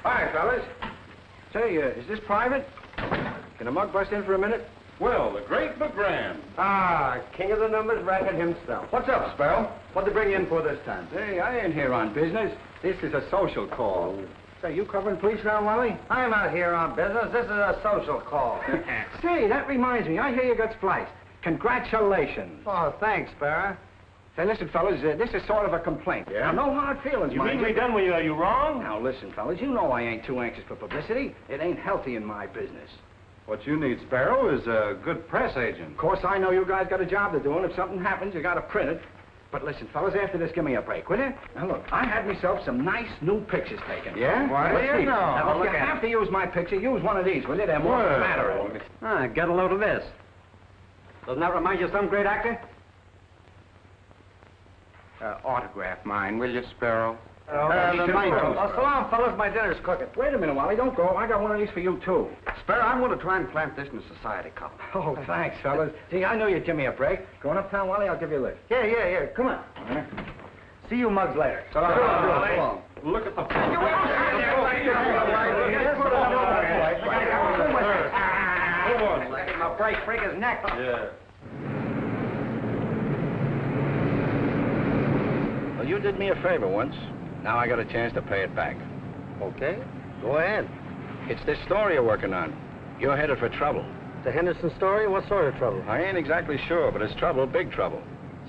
Hi, fellas. Say, is this private? Can a mug bust in for a minute? Well, the great McGrann. Ah, king of the numbers racket himself. What's up, Sparrow? What'd they bring you in for this time? Hey, I ain't here on business. This is a social call. Say, you covering police now, Wally? I'm out here on business. This is a social call. Say, that reminds me. I hear you got spliced. Congratulations. Oh, thanks, Sparrow. Say, listen, fellas, this is sort of a complaint. Yeah? Now, no hard feelings, you mean we done with you? Are you wrong? Now, listen, fellas, you know I ain't too anxious for publicity. It ain't healthy in my business. What you need, Sparrow, is a good press agent. Of course, I know you guys got a job to do, and if something happens, you got to print it. But listen, fellas, after this, give me a break, will you? Now, look, I had myself some nice new pictures taken. Yeah? Why, there you go. Now, if you have to use my picture, use one of these, will you? They're more flattering. Ah, get a load of this. Doesn't that remind you of some great actor? Autograph mine, will you, Sparrow? So long, fellas. My dinner's cooking. Wait a minute, Wally. Don't go. I got one of these for you, too. Sparrow, I'm going to try and plant this in a society cup. Oh, thanks, fellas. See, I know you'd give me a break. Going uptown, Wally, I'll give you a lift. Yeah. Come on. See you mugs later. So long. Look at the... I'll break his neck. Yeah. Well, you did me a favor once. Now I got a chance to pay it back. Okay, go ahead. It's this story you're working on. You're headed for trouble. The Henderson story? What sort of trouble? I ain't exactly sure, but it's trouble, big trouble.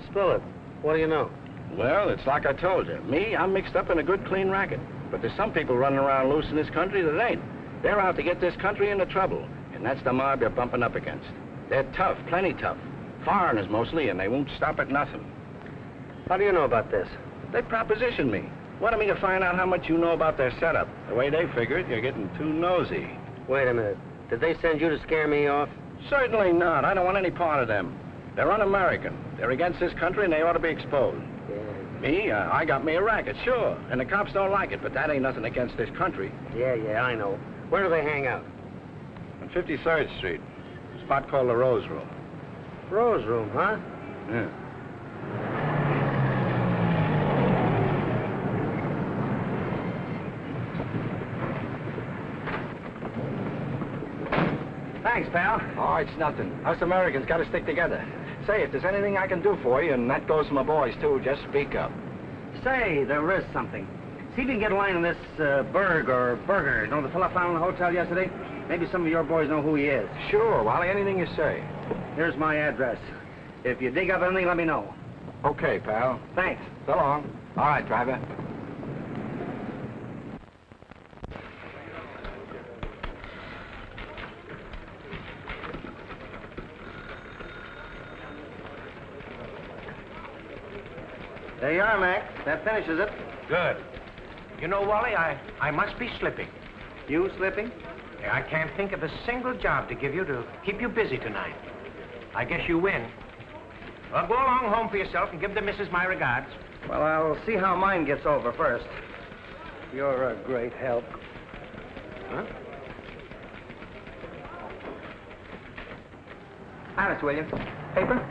Spill it. What do you know? Well, it's like I told you. Me, I'm mixed up in a good, clean racket. But there's some people running around loose in this country that ain't. They're out to get this country into trouble, and that's the mob you're bumping up against. They're tough, plenty tough. Foreigners mostly, and they won't stop at nothing. How do you know about this? They propositioned me. Wanted me to find out how much you know about their setup. The way they figure it, you're getting too nosy. Wait a minute. Did they send you to scare me off? Certainly not. I don't want any part of them. They're un-American. They're against this country, and they ought to be exposed. Yeah. Me? I got me a racket, sure. And the cops don't like it, but that ain't nothing against this country. Yeah, I know. Where do they hang out? On 53rd Street. A spot called the Rose Room. Rose Room, huh? Yeah. Thanks, pal. Oh, it's nothing. Us Americans got to stick together. Say, if there's anything I can do for you, and that goes for my boys, too, just speak up. Say, there is something. See if you can get a line on this Berg or Berger. You know the fellow found in the hotel yesterday? Maybe some of your boys know who he is. Sure, Wally, anything you say. Here's my address. If you dig up anything, let me know. Okay, pal. Thanks. So long. All right, driver. There you are, Mac. That finishes it. Good. You know, Wally, I must be slipping. You slipping? I can't think of a single job to give you to keep you busy tonight. I guess you win. Well, go along home for yourself and give the missus my regards. Well, I'll see how mine gets over first. You're a great help. Huh? Honest, William. Paper?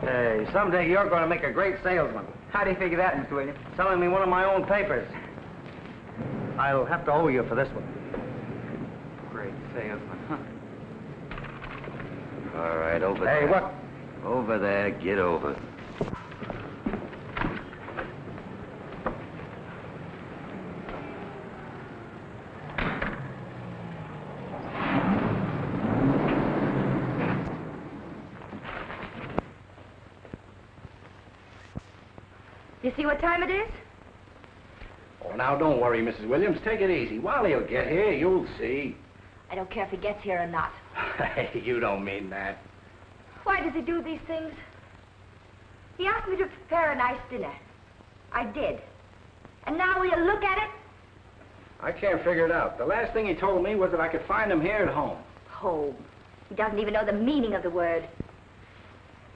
Hey, someday you're going to make a great salesman. How do you figure that, Mr. Williams? Selling me one of my own papers. I'll have to owe you for this one. Great salesman, huh? All right, over there. Hey, what? Over there, get over. You see what time it is? Oh, now, don't worry, Mrs. Williams. Take it easy. Wally will get here. You'll see. I don't care if he gets here or not. Hey, you don't mean that. Why does he do these things? He asked me to prepare a nice dinner. I did. And now will you look at it? I can't figure it out. The last thing he told me was that I could find him here at home. Home. He doesn't even know the meaning of the word.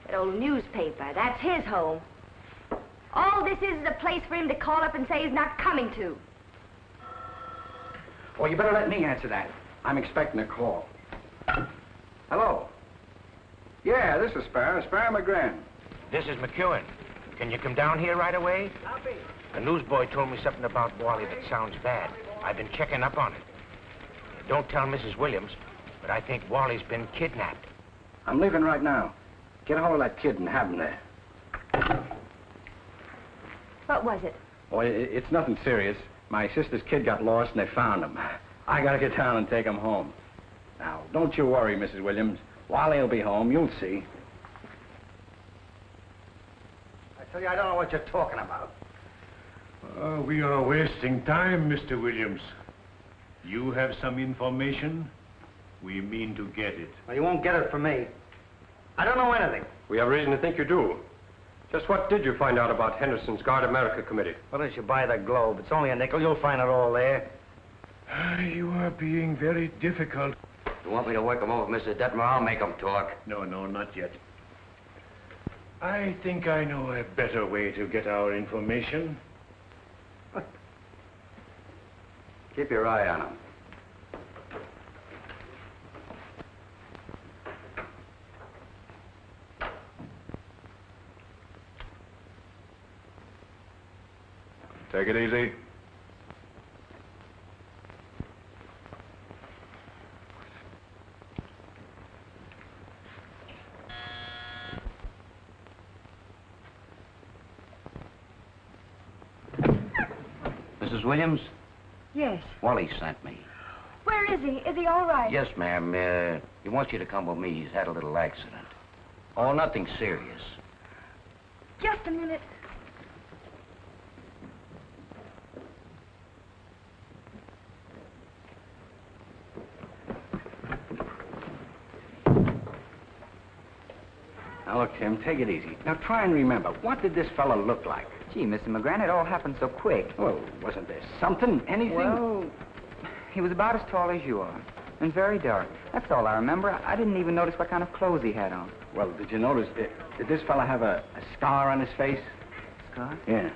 That old newspaper, that's his home. All this is a place for him to call up and say he's not coming to. Well, you better let me answer that. I'm expecting a call. Hello. Yeah, this is Sparrow. Sparrow McGrann. This is McEwen. Can you come down here right away? Copy. A newsboy told me something about Wally that sounds bad. I've been checking up on it. Don't tell Mrs. Williams, but I think Wally's been kidnapped. I'm leaving right now. Get a hold of that kid and have him there. What was it? Oh, it's nothing serious. My sister's kid got lost and they found him. I gotta get down and take him home. Now, don't you worry, Mrs. Williams. Wally'll be home. You'll see. I tell you, I don't know what you're talking about. We are wasting time, Mr. Williams. You have some information. We mean to get it. Well, you won't get it from me. I don't know anything. We have reason to think you do. Just what did you find out about Henderson's Guard America Committee? Why don't you buy the Globe? It's only a nickel. You'll find it all there. You are being very difficult. You want me to work them over, Mr. Detmar? I'll make them talk. No, not yet. I think I know a better way to get our information. Keep your eye on them. Take it easy. Mrs. Williams? Yes. Wally sent me. Where is he? Is he all right? Yes, ma'am. He wants you to come with me. He's had a little accident. Oh, nothing serious. Just a minute. Look, Tim, take it easy. Now, try and remember, what did this fella look like? Gee, Mr. McGrann, it all happened so quick. Well, wasn't there something, anything? Well, he was about as tall as you are, and very dark. That's all I remember. I didn't even notice what kind of clothes he had on. Well, did you notice, did this fella have a scar on his face? Scar? Yeah.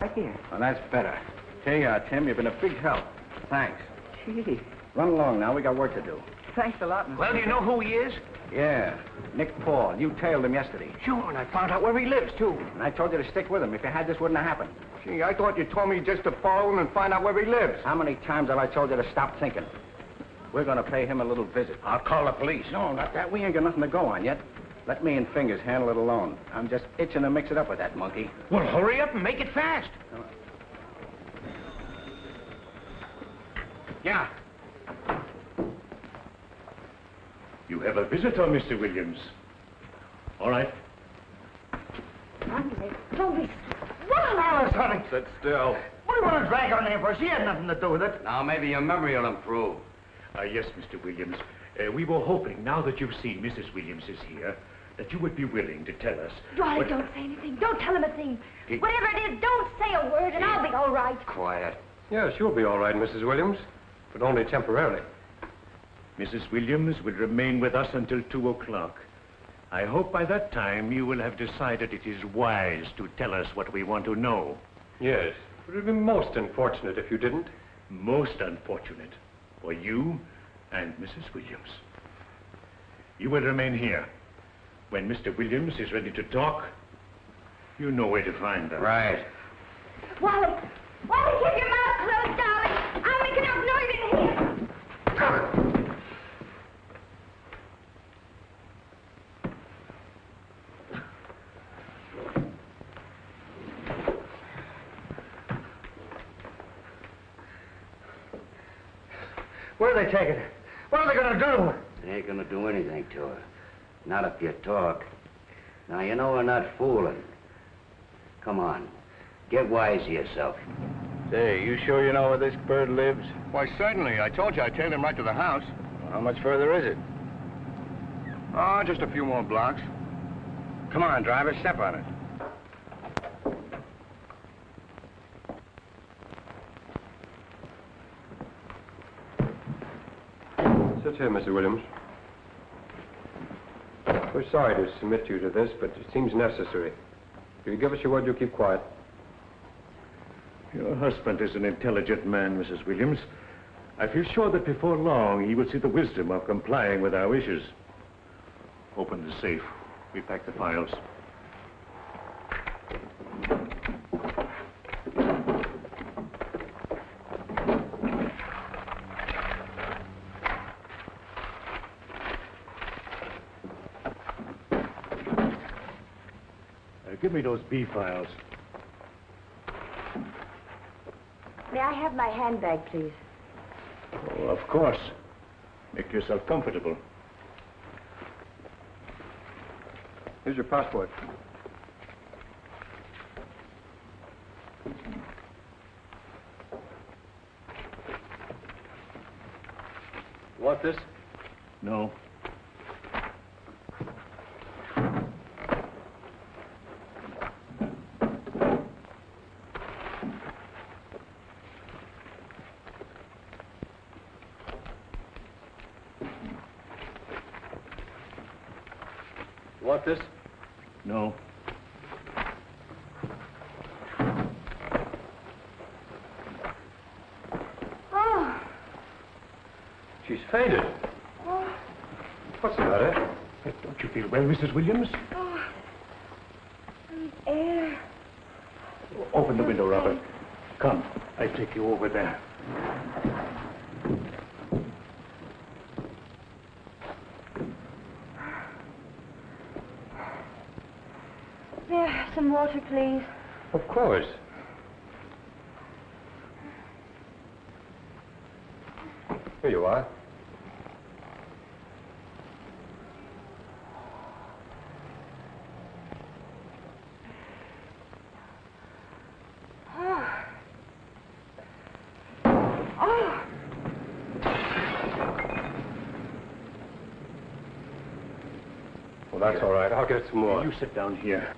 Right here. Well, that's better. Here you are, Tim. You've been a big help. Thanks. Gee. Run along now. We got work to do. Thanks a lot, Mr. Well, do you know who he is? Yeah. Nick Paul. You tailed him yesterday. Sure, and I found out where he lives, too. And I told you to stick with him. If you had, this wouldn't have happened. Gee, I thought you told me just to follow him and find out where he lives. How many times have I told you to stop thinking? We're going to pay him a little visit. I'll call the police. No, not that. We ain't got nothing to go on yet. Let me and Fingers handle it alone. I'm just itching to mix it up with that monkey. Well, hurry up and make it fast. Yeah. You have a visitor, Mr. Williams. All right. Don't be... Alice, honey! Sit still. What do you want to drag on there for? She had nothing to do with it. Now, maybe your memory will improve. Yes, Mr. Williams. We were hoping, now that you've seen Mrs. Williams is here, that you would be willing to tell us... Wally, don't say anything. Don't tell him a thing. Whatever it is, don't say a word, and I'll be all right. Quiet. Yes, you'll be all right, Mrs. Williams, but only temporarily. Mrs. Williams will remain with us until 2 o'clock. I hope by that time you will have decided it is wise to tell us what we want to know. Yes, it would be most unfortunate if you didn't. Most unfortunate for you and Mrs. Williams. You will remain here. When Mr. Williams is ready to talk, you know where to find them. Right. Wally! Wally, keep your mouth closed, darling. I'll make enough noise in here. Where are they taking her? What are they going to do to her? They ain't going to do anything to her. Not if you talk. Now, you know we're not fooling. Come on. Get wise to yourself. Say, you sure you know where this bird lives? Why, certainly. I told you I tailed him right to the house. Well, how much further is it? Oh, just a few more blocks. Come on, driver, step on it. Sit here, Mr. Williams. We're sorry to submit you to this, but it seems necessary. If you give us your word, you keep quiet. Your husband is an intelligent man, Mrs. Williams. I feel sure that before long, he will see the wisdom of complying with our wishes. Open the safe. We pack the files. Give me those B files. May I have my handbag, please? Oh, of course. Make yourself comfortable. Here's your passport. You want this? No. This? No. Oh. She's fainted. Oh. What's the matter? Don't you feel well, Mrs. Williams? Oh. The air. Open the window, Robert. Come, I take you over there. Some water, please. Of course. Here you are. Oh. Oh. Oh, that's all right. I'll get some more. You sit down here.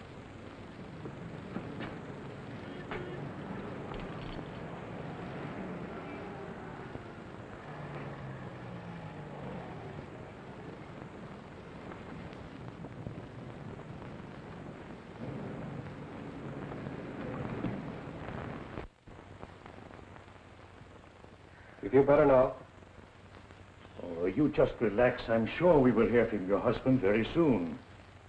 You better now. Oh, you just relax. I'm sure we will hear from your husband very soon.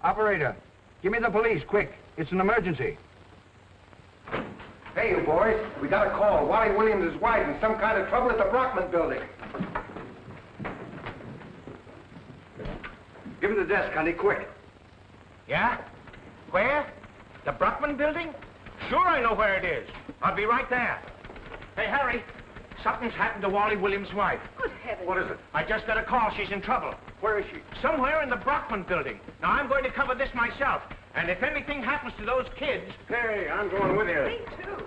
Operator, give me the police, quick. It's an emergency. Hey, you boys, we got a call. Wally Williams' wife in some kind of trouble at the Brockman building. Give me the desk, honey, quick. Yeah? Where? The Brockman building? Sure, I know where it is. I'll be right there. Hey, Harry. Something's happened to Wally Williams' wife. Good heavens. What is it? I just got a call. She's in trouble. Where is she? Somewhere in the Brockman building. Now, I'm going to cover this myself. And if anything happens to those kids... Hey, I'm going with you. Me too.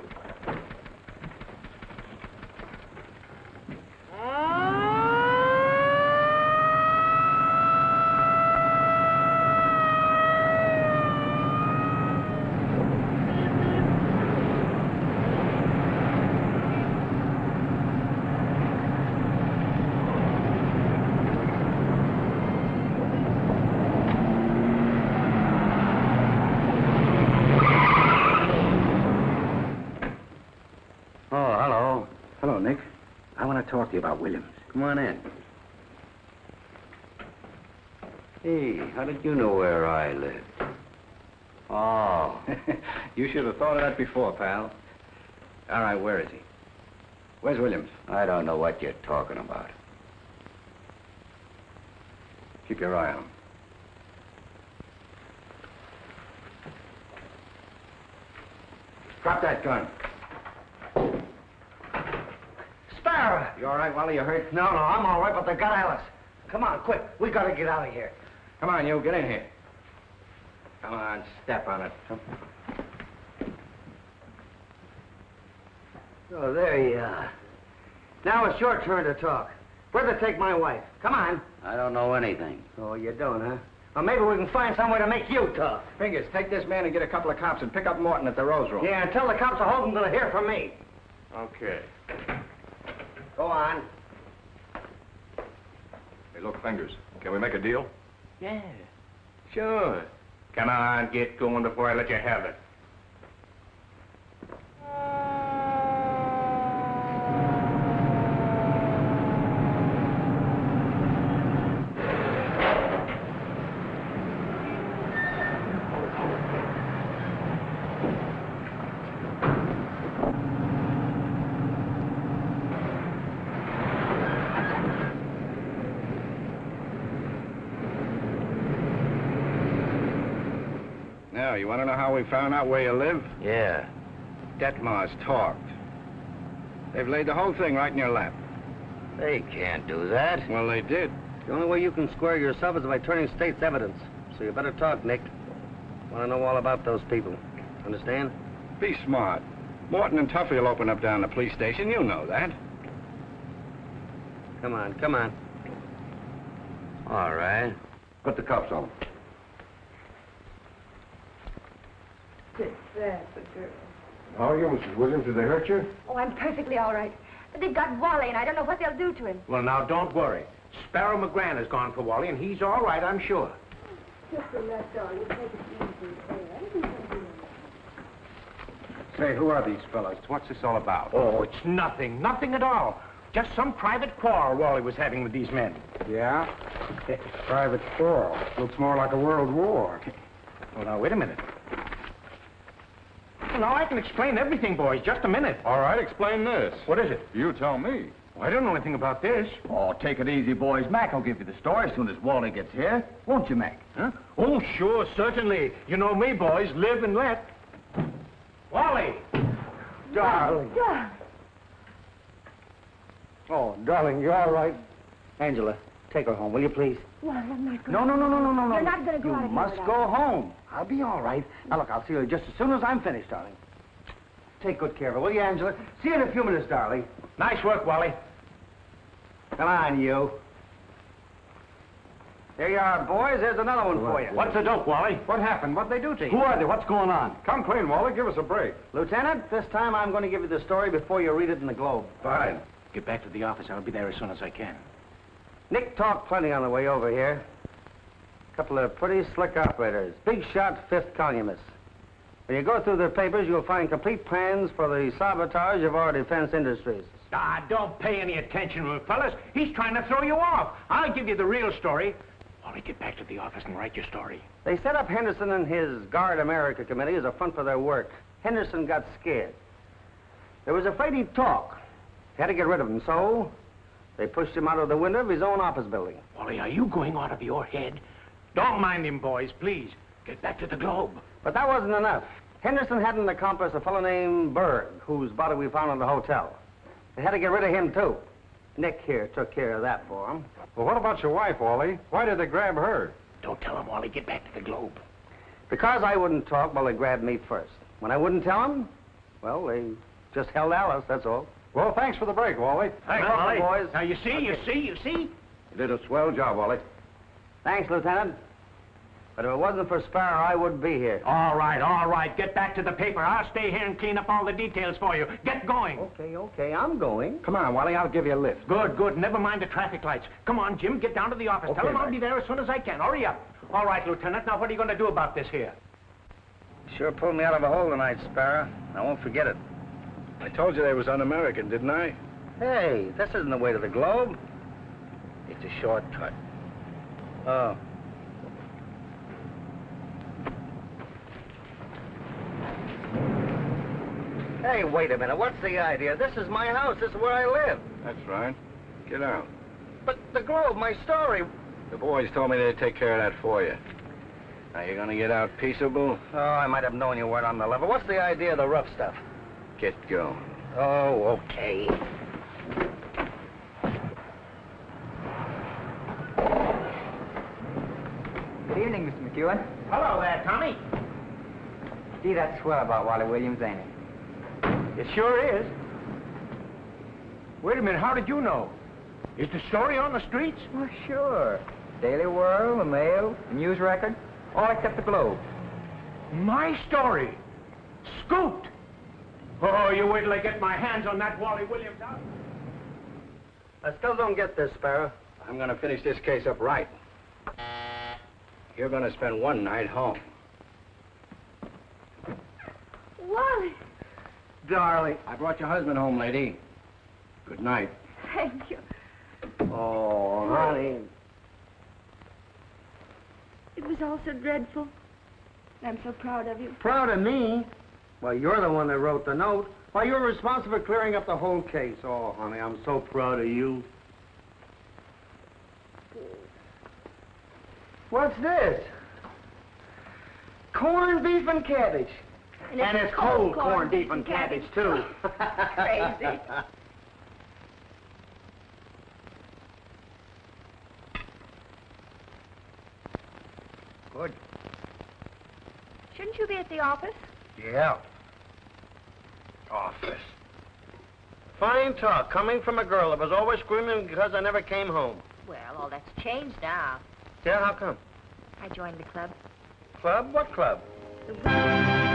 Talk to you about Williams. Come on in. Hey, how did you know where I lived? Oh, you should have thought of that before, pal. All right, where is he? Where's Williams? I don't know what you're talking about. Keep your eye on him. Drop that gun. You all right, Wally? You hurt? No, no, I'm all right, but they got Alice. Come on, quick. We gotta get out of here. Come on, you. Get in here. Come on, step on it. Oh, there you are. Now it's your turn to talk. Where to take my wife? Come on. I don't know anything. Oh, you don't, huh? Well, maybe we can find some way to make you talk. Fingers, take this man and get a couple of cops and pick up Morton at the Rose Room. Yeah, and tell the cops I hope I'm gonna hear from me. Okay. Go on. Hey, look, Fingers, can we make a deal? Yeah. Sure. Come on, get going before I let you have it. You want to know how we found out where you live? Yeah. Detmar's talked. They've laid the whole thing right in your lap. They can't do that. Well, they did. The only way you can square yourself is by turning state's evidence. So you better talk, Nick. Want to know all about those people. Understand? Be smart. Morton and Tuffy will open up down the police station. You know that. Come on, come on. All right. Put the cuffs on. It's that, the girl. How are you, Mrs. Williams? Did they hurt you? Oh, I'm perfectly all right. But they've got Wally, and I don't know what they'll do to him. Well, now, don't worry. Sparrow McGrann has gone for Wally, and he's all right, I'm sure. Just relax, darling. Take it easy. Say, who are these fellows? What's this all about? Oh, it's nothing. Nothing at all. Just some private quarrel Wally was having with these men. Yeah? Private quarrel. Looks more like a world war. Well, now, wait a minute. Now, I can explain everything, boys. Just a minute. All right, explain this. What is it? You tell me. Well, I don't know anything about this. Oh, take it easy, boys. Mac will give you the story as soon as Wally gets here. Won't you, Mac? Huh? Oh, sure, certainly. You know me, boys. Live and let. Wally! Darling. Darling. Oh, darling, you're all right. Angela, take her home, will you, please? Wally, I'm not going. No, no, no, no, no, no, no. You're not going to go out of here. You must go home. I'll be all right. Now, look, I'll see you just as soon as I'm finished, darling. Take good care of her, will you, Angela? See you in a few minutes, darling. Nice work, Wally. Come on, you. There you are, boys. There's another one for you. What's the dope, Wally? What happened? What'd they do to you? Who are they? What's going on? Come clean, Wally. Give us a break. Lieutenant, this time I'm going to give you the story before you read it in the Globe. Fine. Get back to the office. I'll be there as soon as I can. Nick talked plenty on the way over here. Couple of pretty slick operators. Big shot fifth columnists. When you go through their papers, you'll find complete plans for the sabotage of our defense industries. Ah, don't pay any attention to him, fellas. He's trying to throw you off. I'll give you the real story. Wally, get back to the office and write your story. They set up Henderson and his Guard America Committee as a front for their work. Henderson got scared. They was afraid he'd talk. Had to get rid of him, so they pushed him out of the window of his own office building. Wally, are you going out of your head? Don't mind him, boys, please. Get back to the Globe. But that wasn't enough. Henderson had an accomplice, a fellow named Berg, whose body we found in the hotel. They had to get rid of him, too. Nick here took care of that for him. Well, what about your wife, Wally? Why did they grab her? Don't tell him, Wally. Get back to the Globe. Because I wouldn't talk, well, they grabbed me first. When I wouldn't tell him, well, they just held Alice, that's all. Well, thanks for the break, Wally. Thanks, Wally. Boys. Now, you see, okay. you see? You did a swell job, Wally. Thanks, Lieutenant. But if it wasn't for Sparrow, I wouldn't be here. All right. Get back to the paper. I'll stay here and clean up all the details for you. Get going. Okay. I'm going. Come on, Wally. I'll give you a lift. Good. Never mind the traffic lights. Come on, Jim. Get down to the office. Okay, tell him I'll be there as soon as I can. Hurry up. All right, Lieutenant. Now, what are you going to do about this here? Sure pulled me out of a hole tonight, Sparrow. I won't forget it. I told you they was un-American, didn't I? Hey, this isn't the way to the Globe. It's a shortcut. Oh. Hey, wait a minute. What's the idea? This is my house. This is where I live. That's right. Get out. But the Globe, my story. The boys told me they'd take care of that for you. Now, you're going to get out peaceable? Oh, I might have known you weren't on the level. What's the idea of the rough stuff? Get going. Oh, okay. Good evening, Mr. McEwen. Hello there, Tommy. Gee, that's swell about Wally Williams, ain't it? It sure is. Wait a minute, how did you know? Is the story on the streets? Well, sure. Daily World, the Mail, the News Record, all except the Globe. My story? Scooped! Oh, you wait till I get my hands on that Wally Williams out. I still don't get this, Sparrow. I'm gonna finish this case up right. You're gonna spend one night home. Wally! Darling, I brought your husband home, lady. Good night. Thank you. Oh, honey. It was all so dreadful. I'm so proud of you. Proud of me? Well, you're the one that wrote the note. Why, you're responsible for clearing up the whole case. Oh, honey, I'm so proud of you. What's this? Corned beef and cabbage. And it's cold corned beef and cabbage, too. Crazy. Good. Shouldn't you be at the office? Yeah. Office. Fine talk coming from a girl that was always screaming because I never came home. Well, all that's changed now. Yeah, how come? I joined the club. Club? What club? The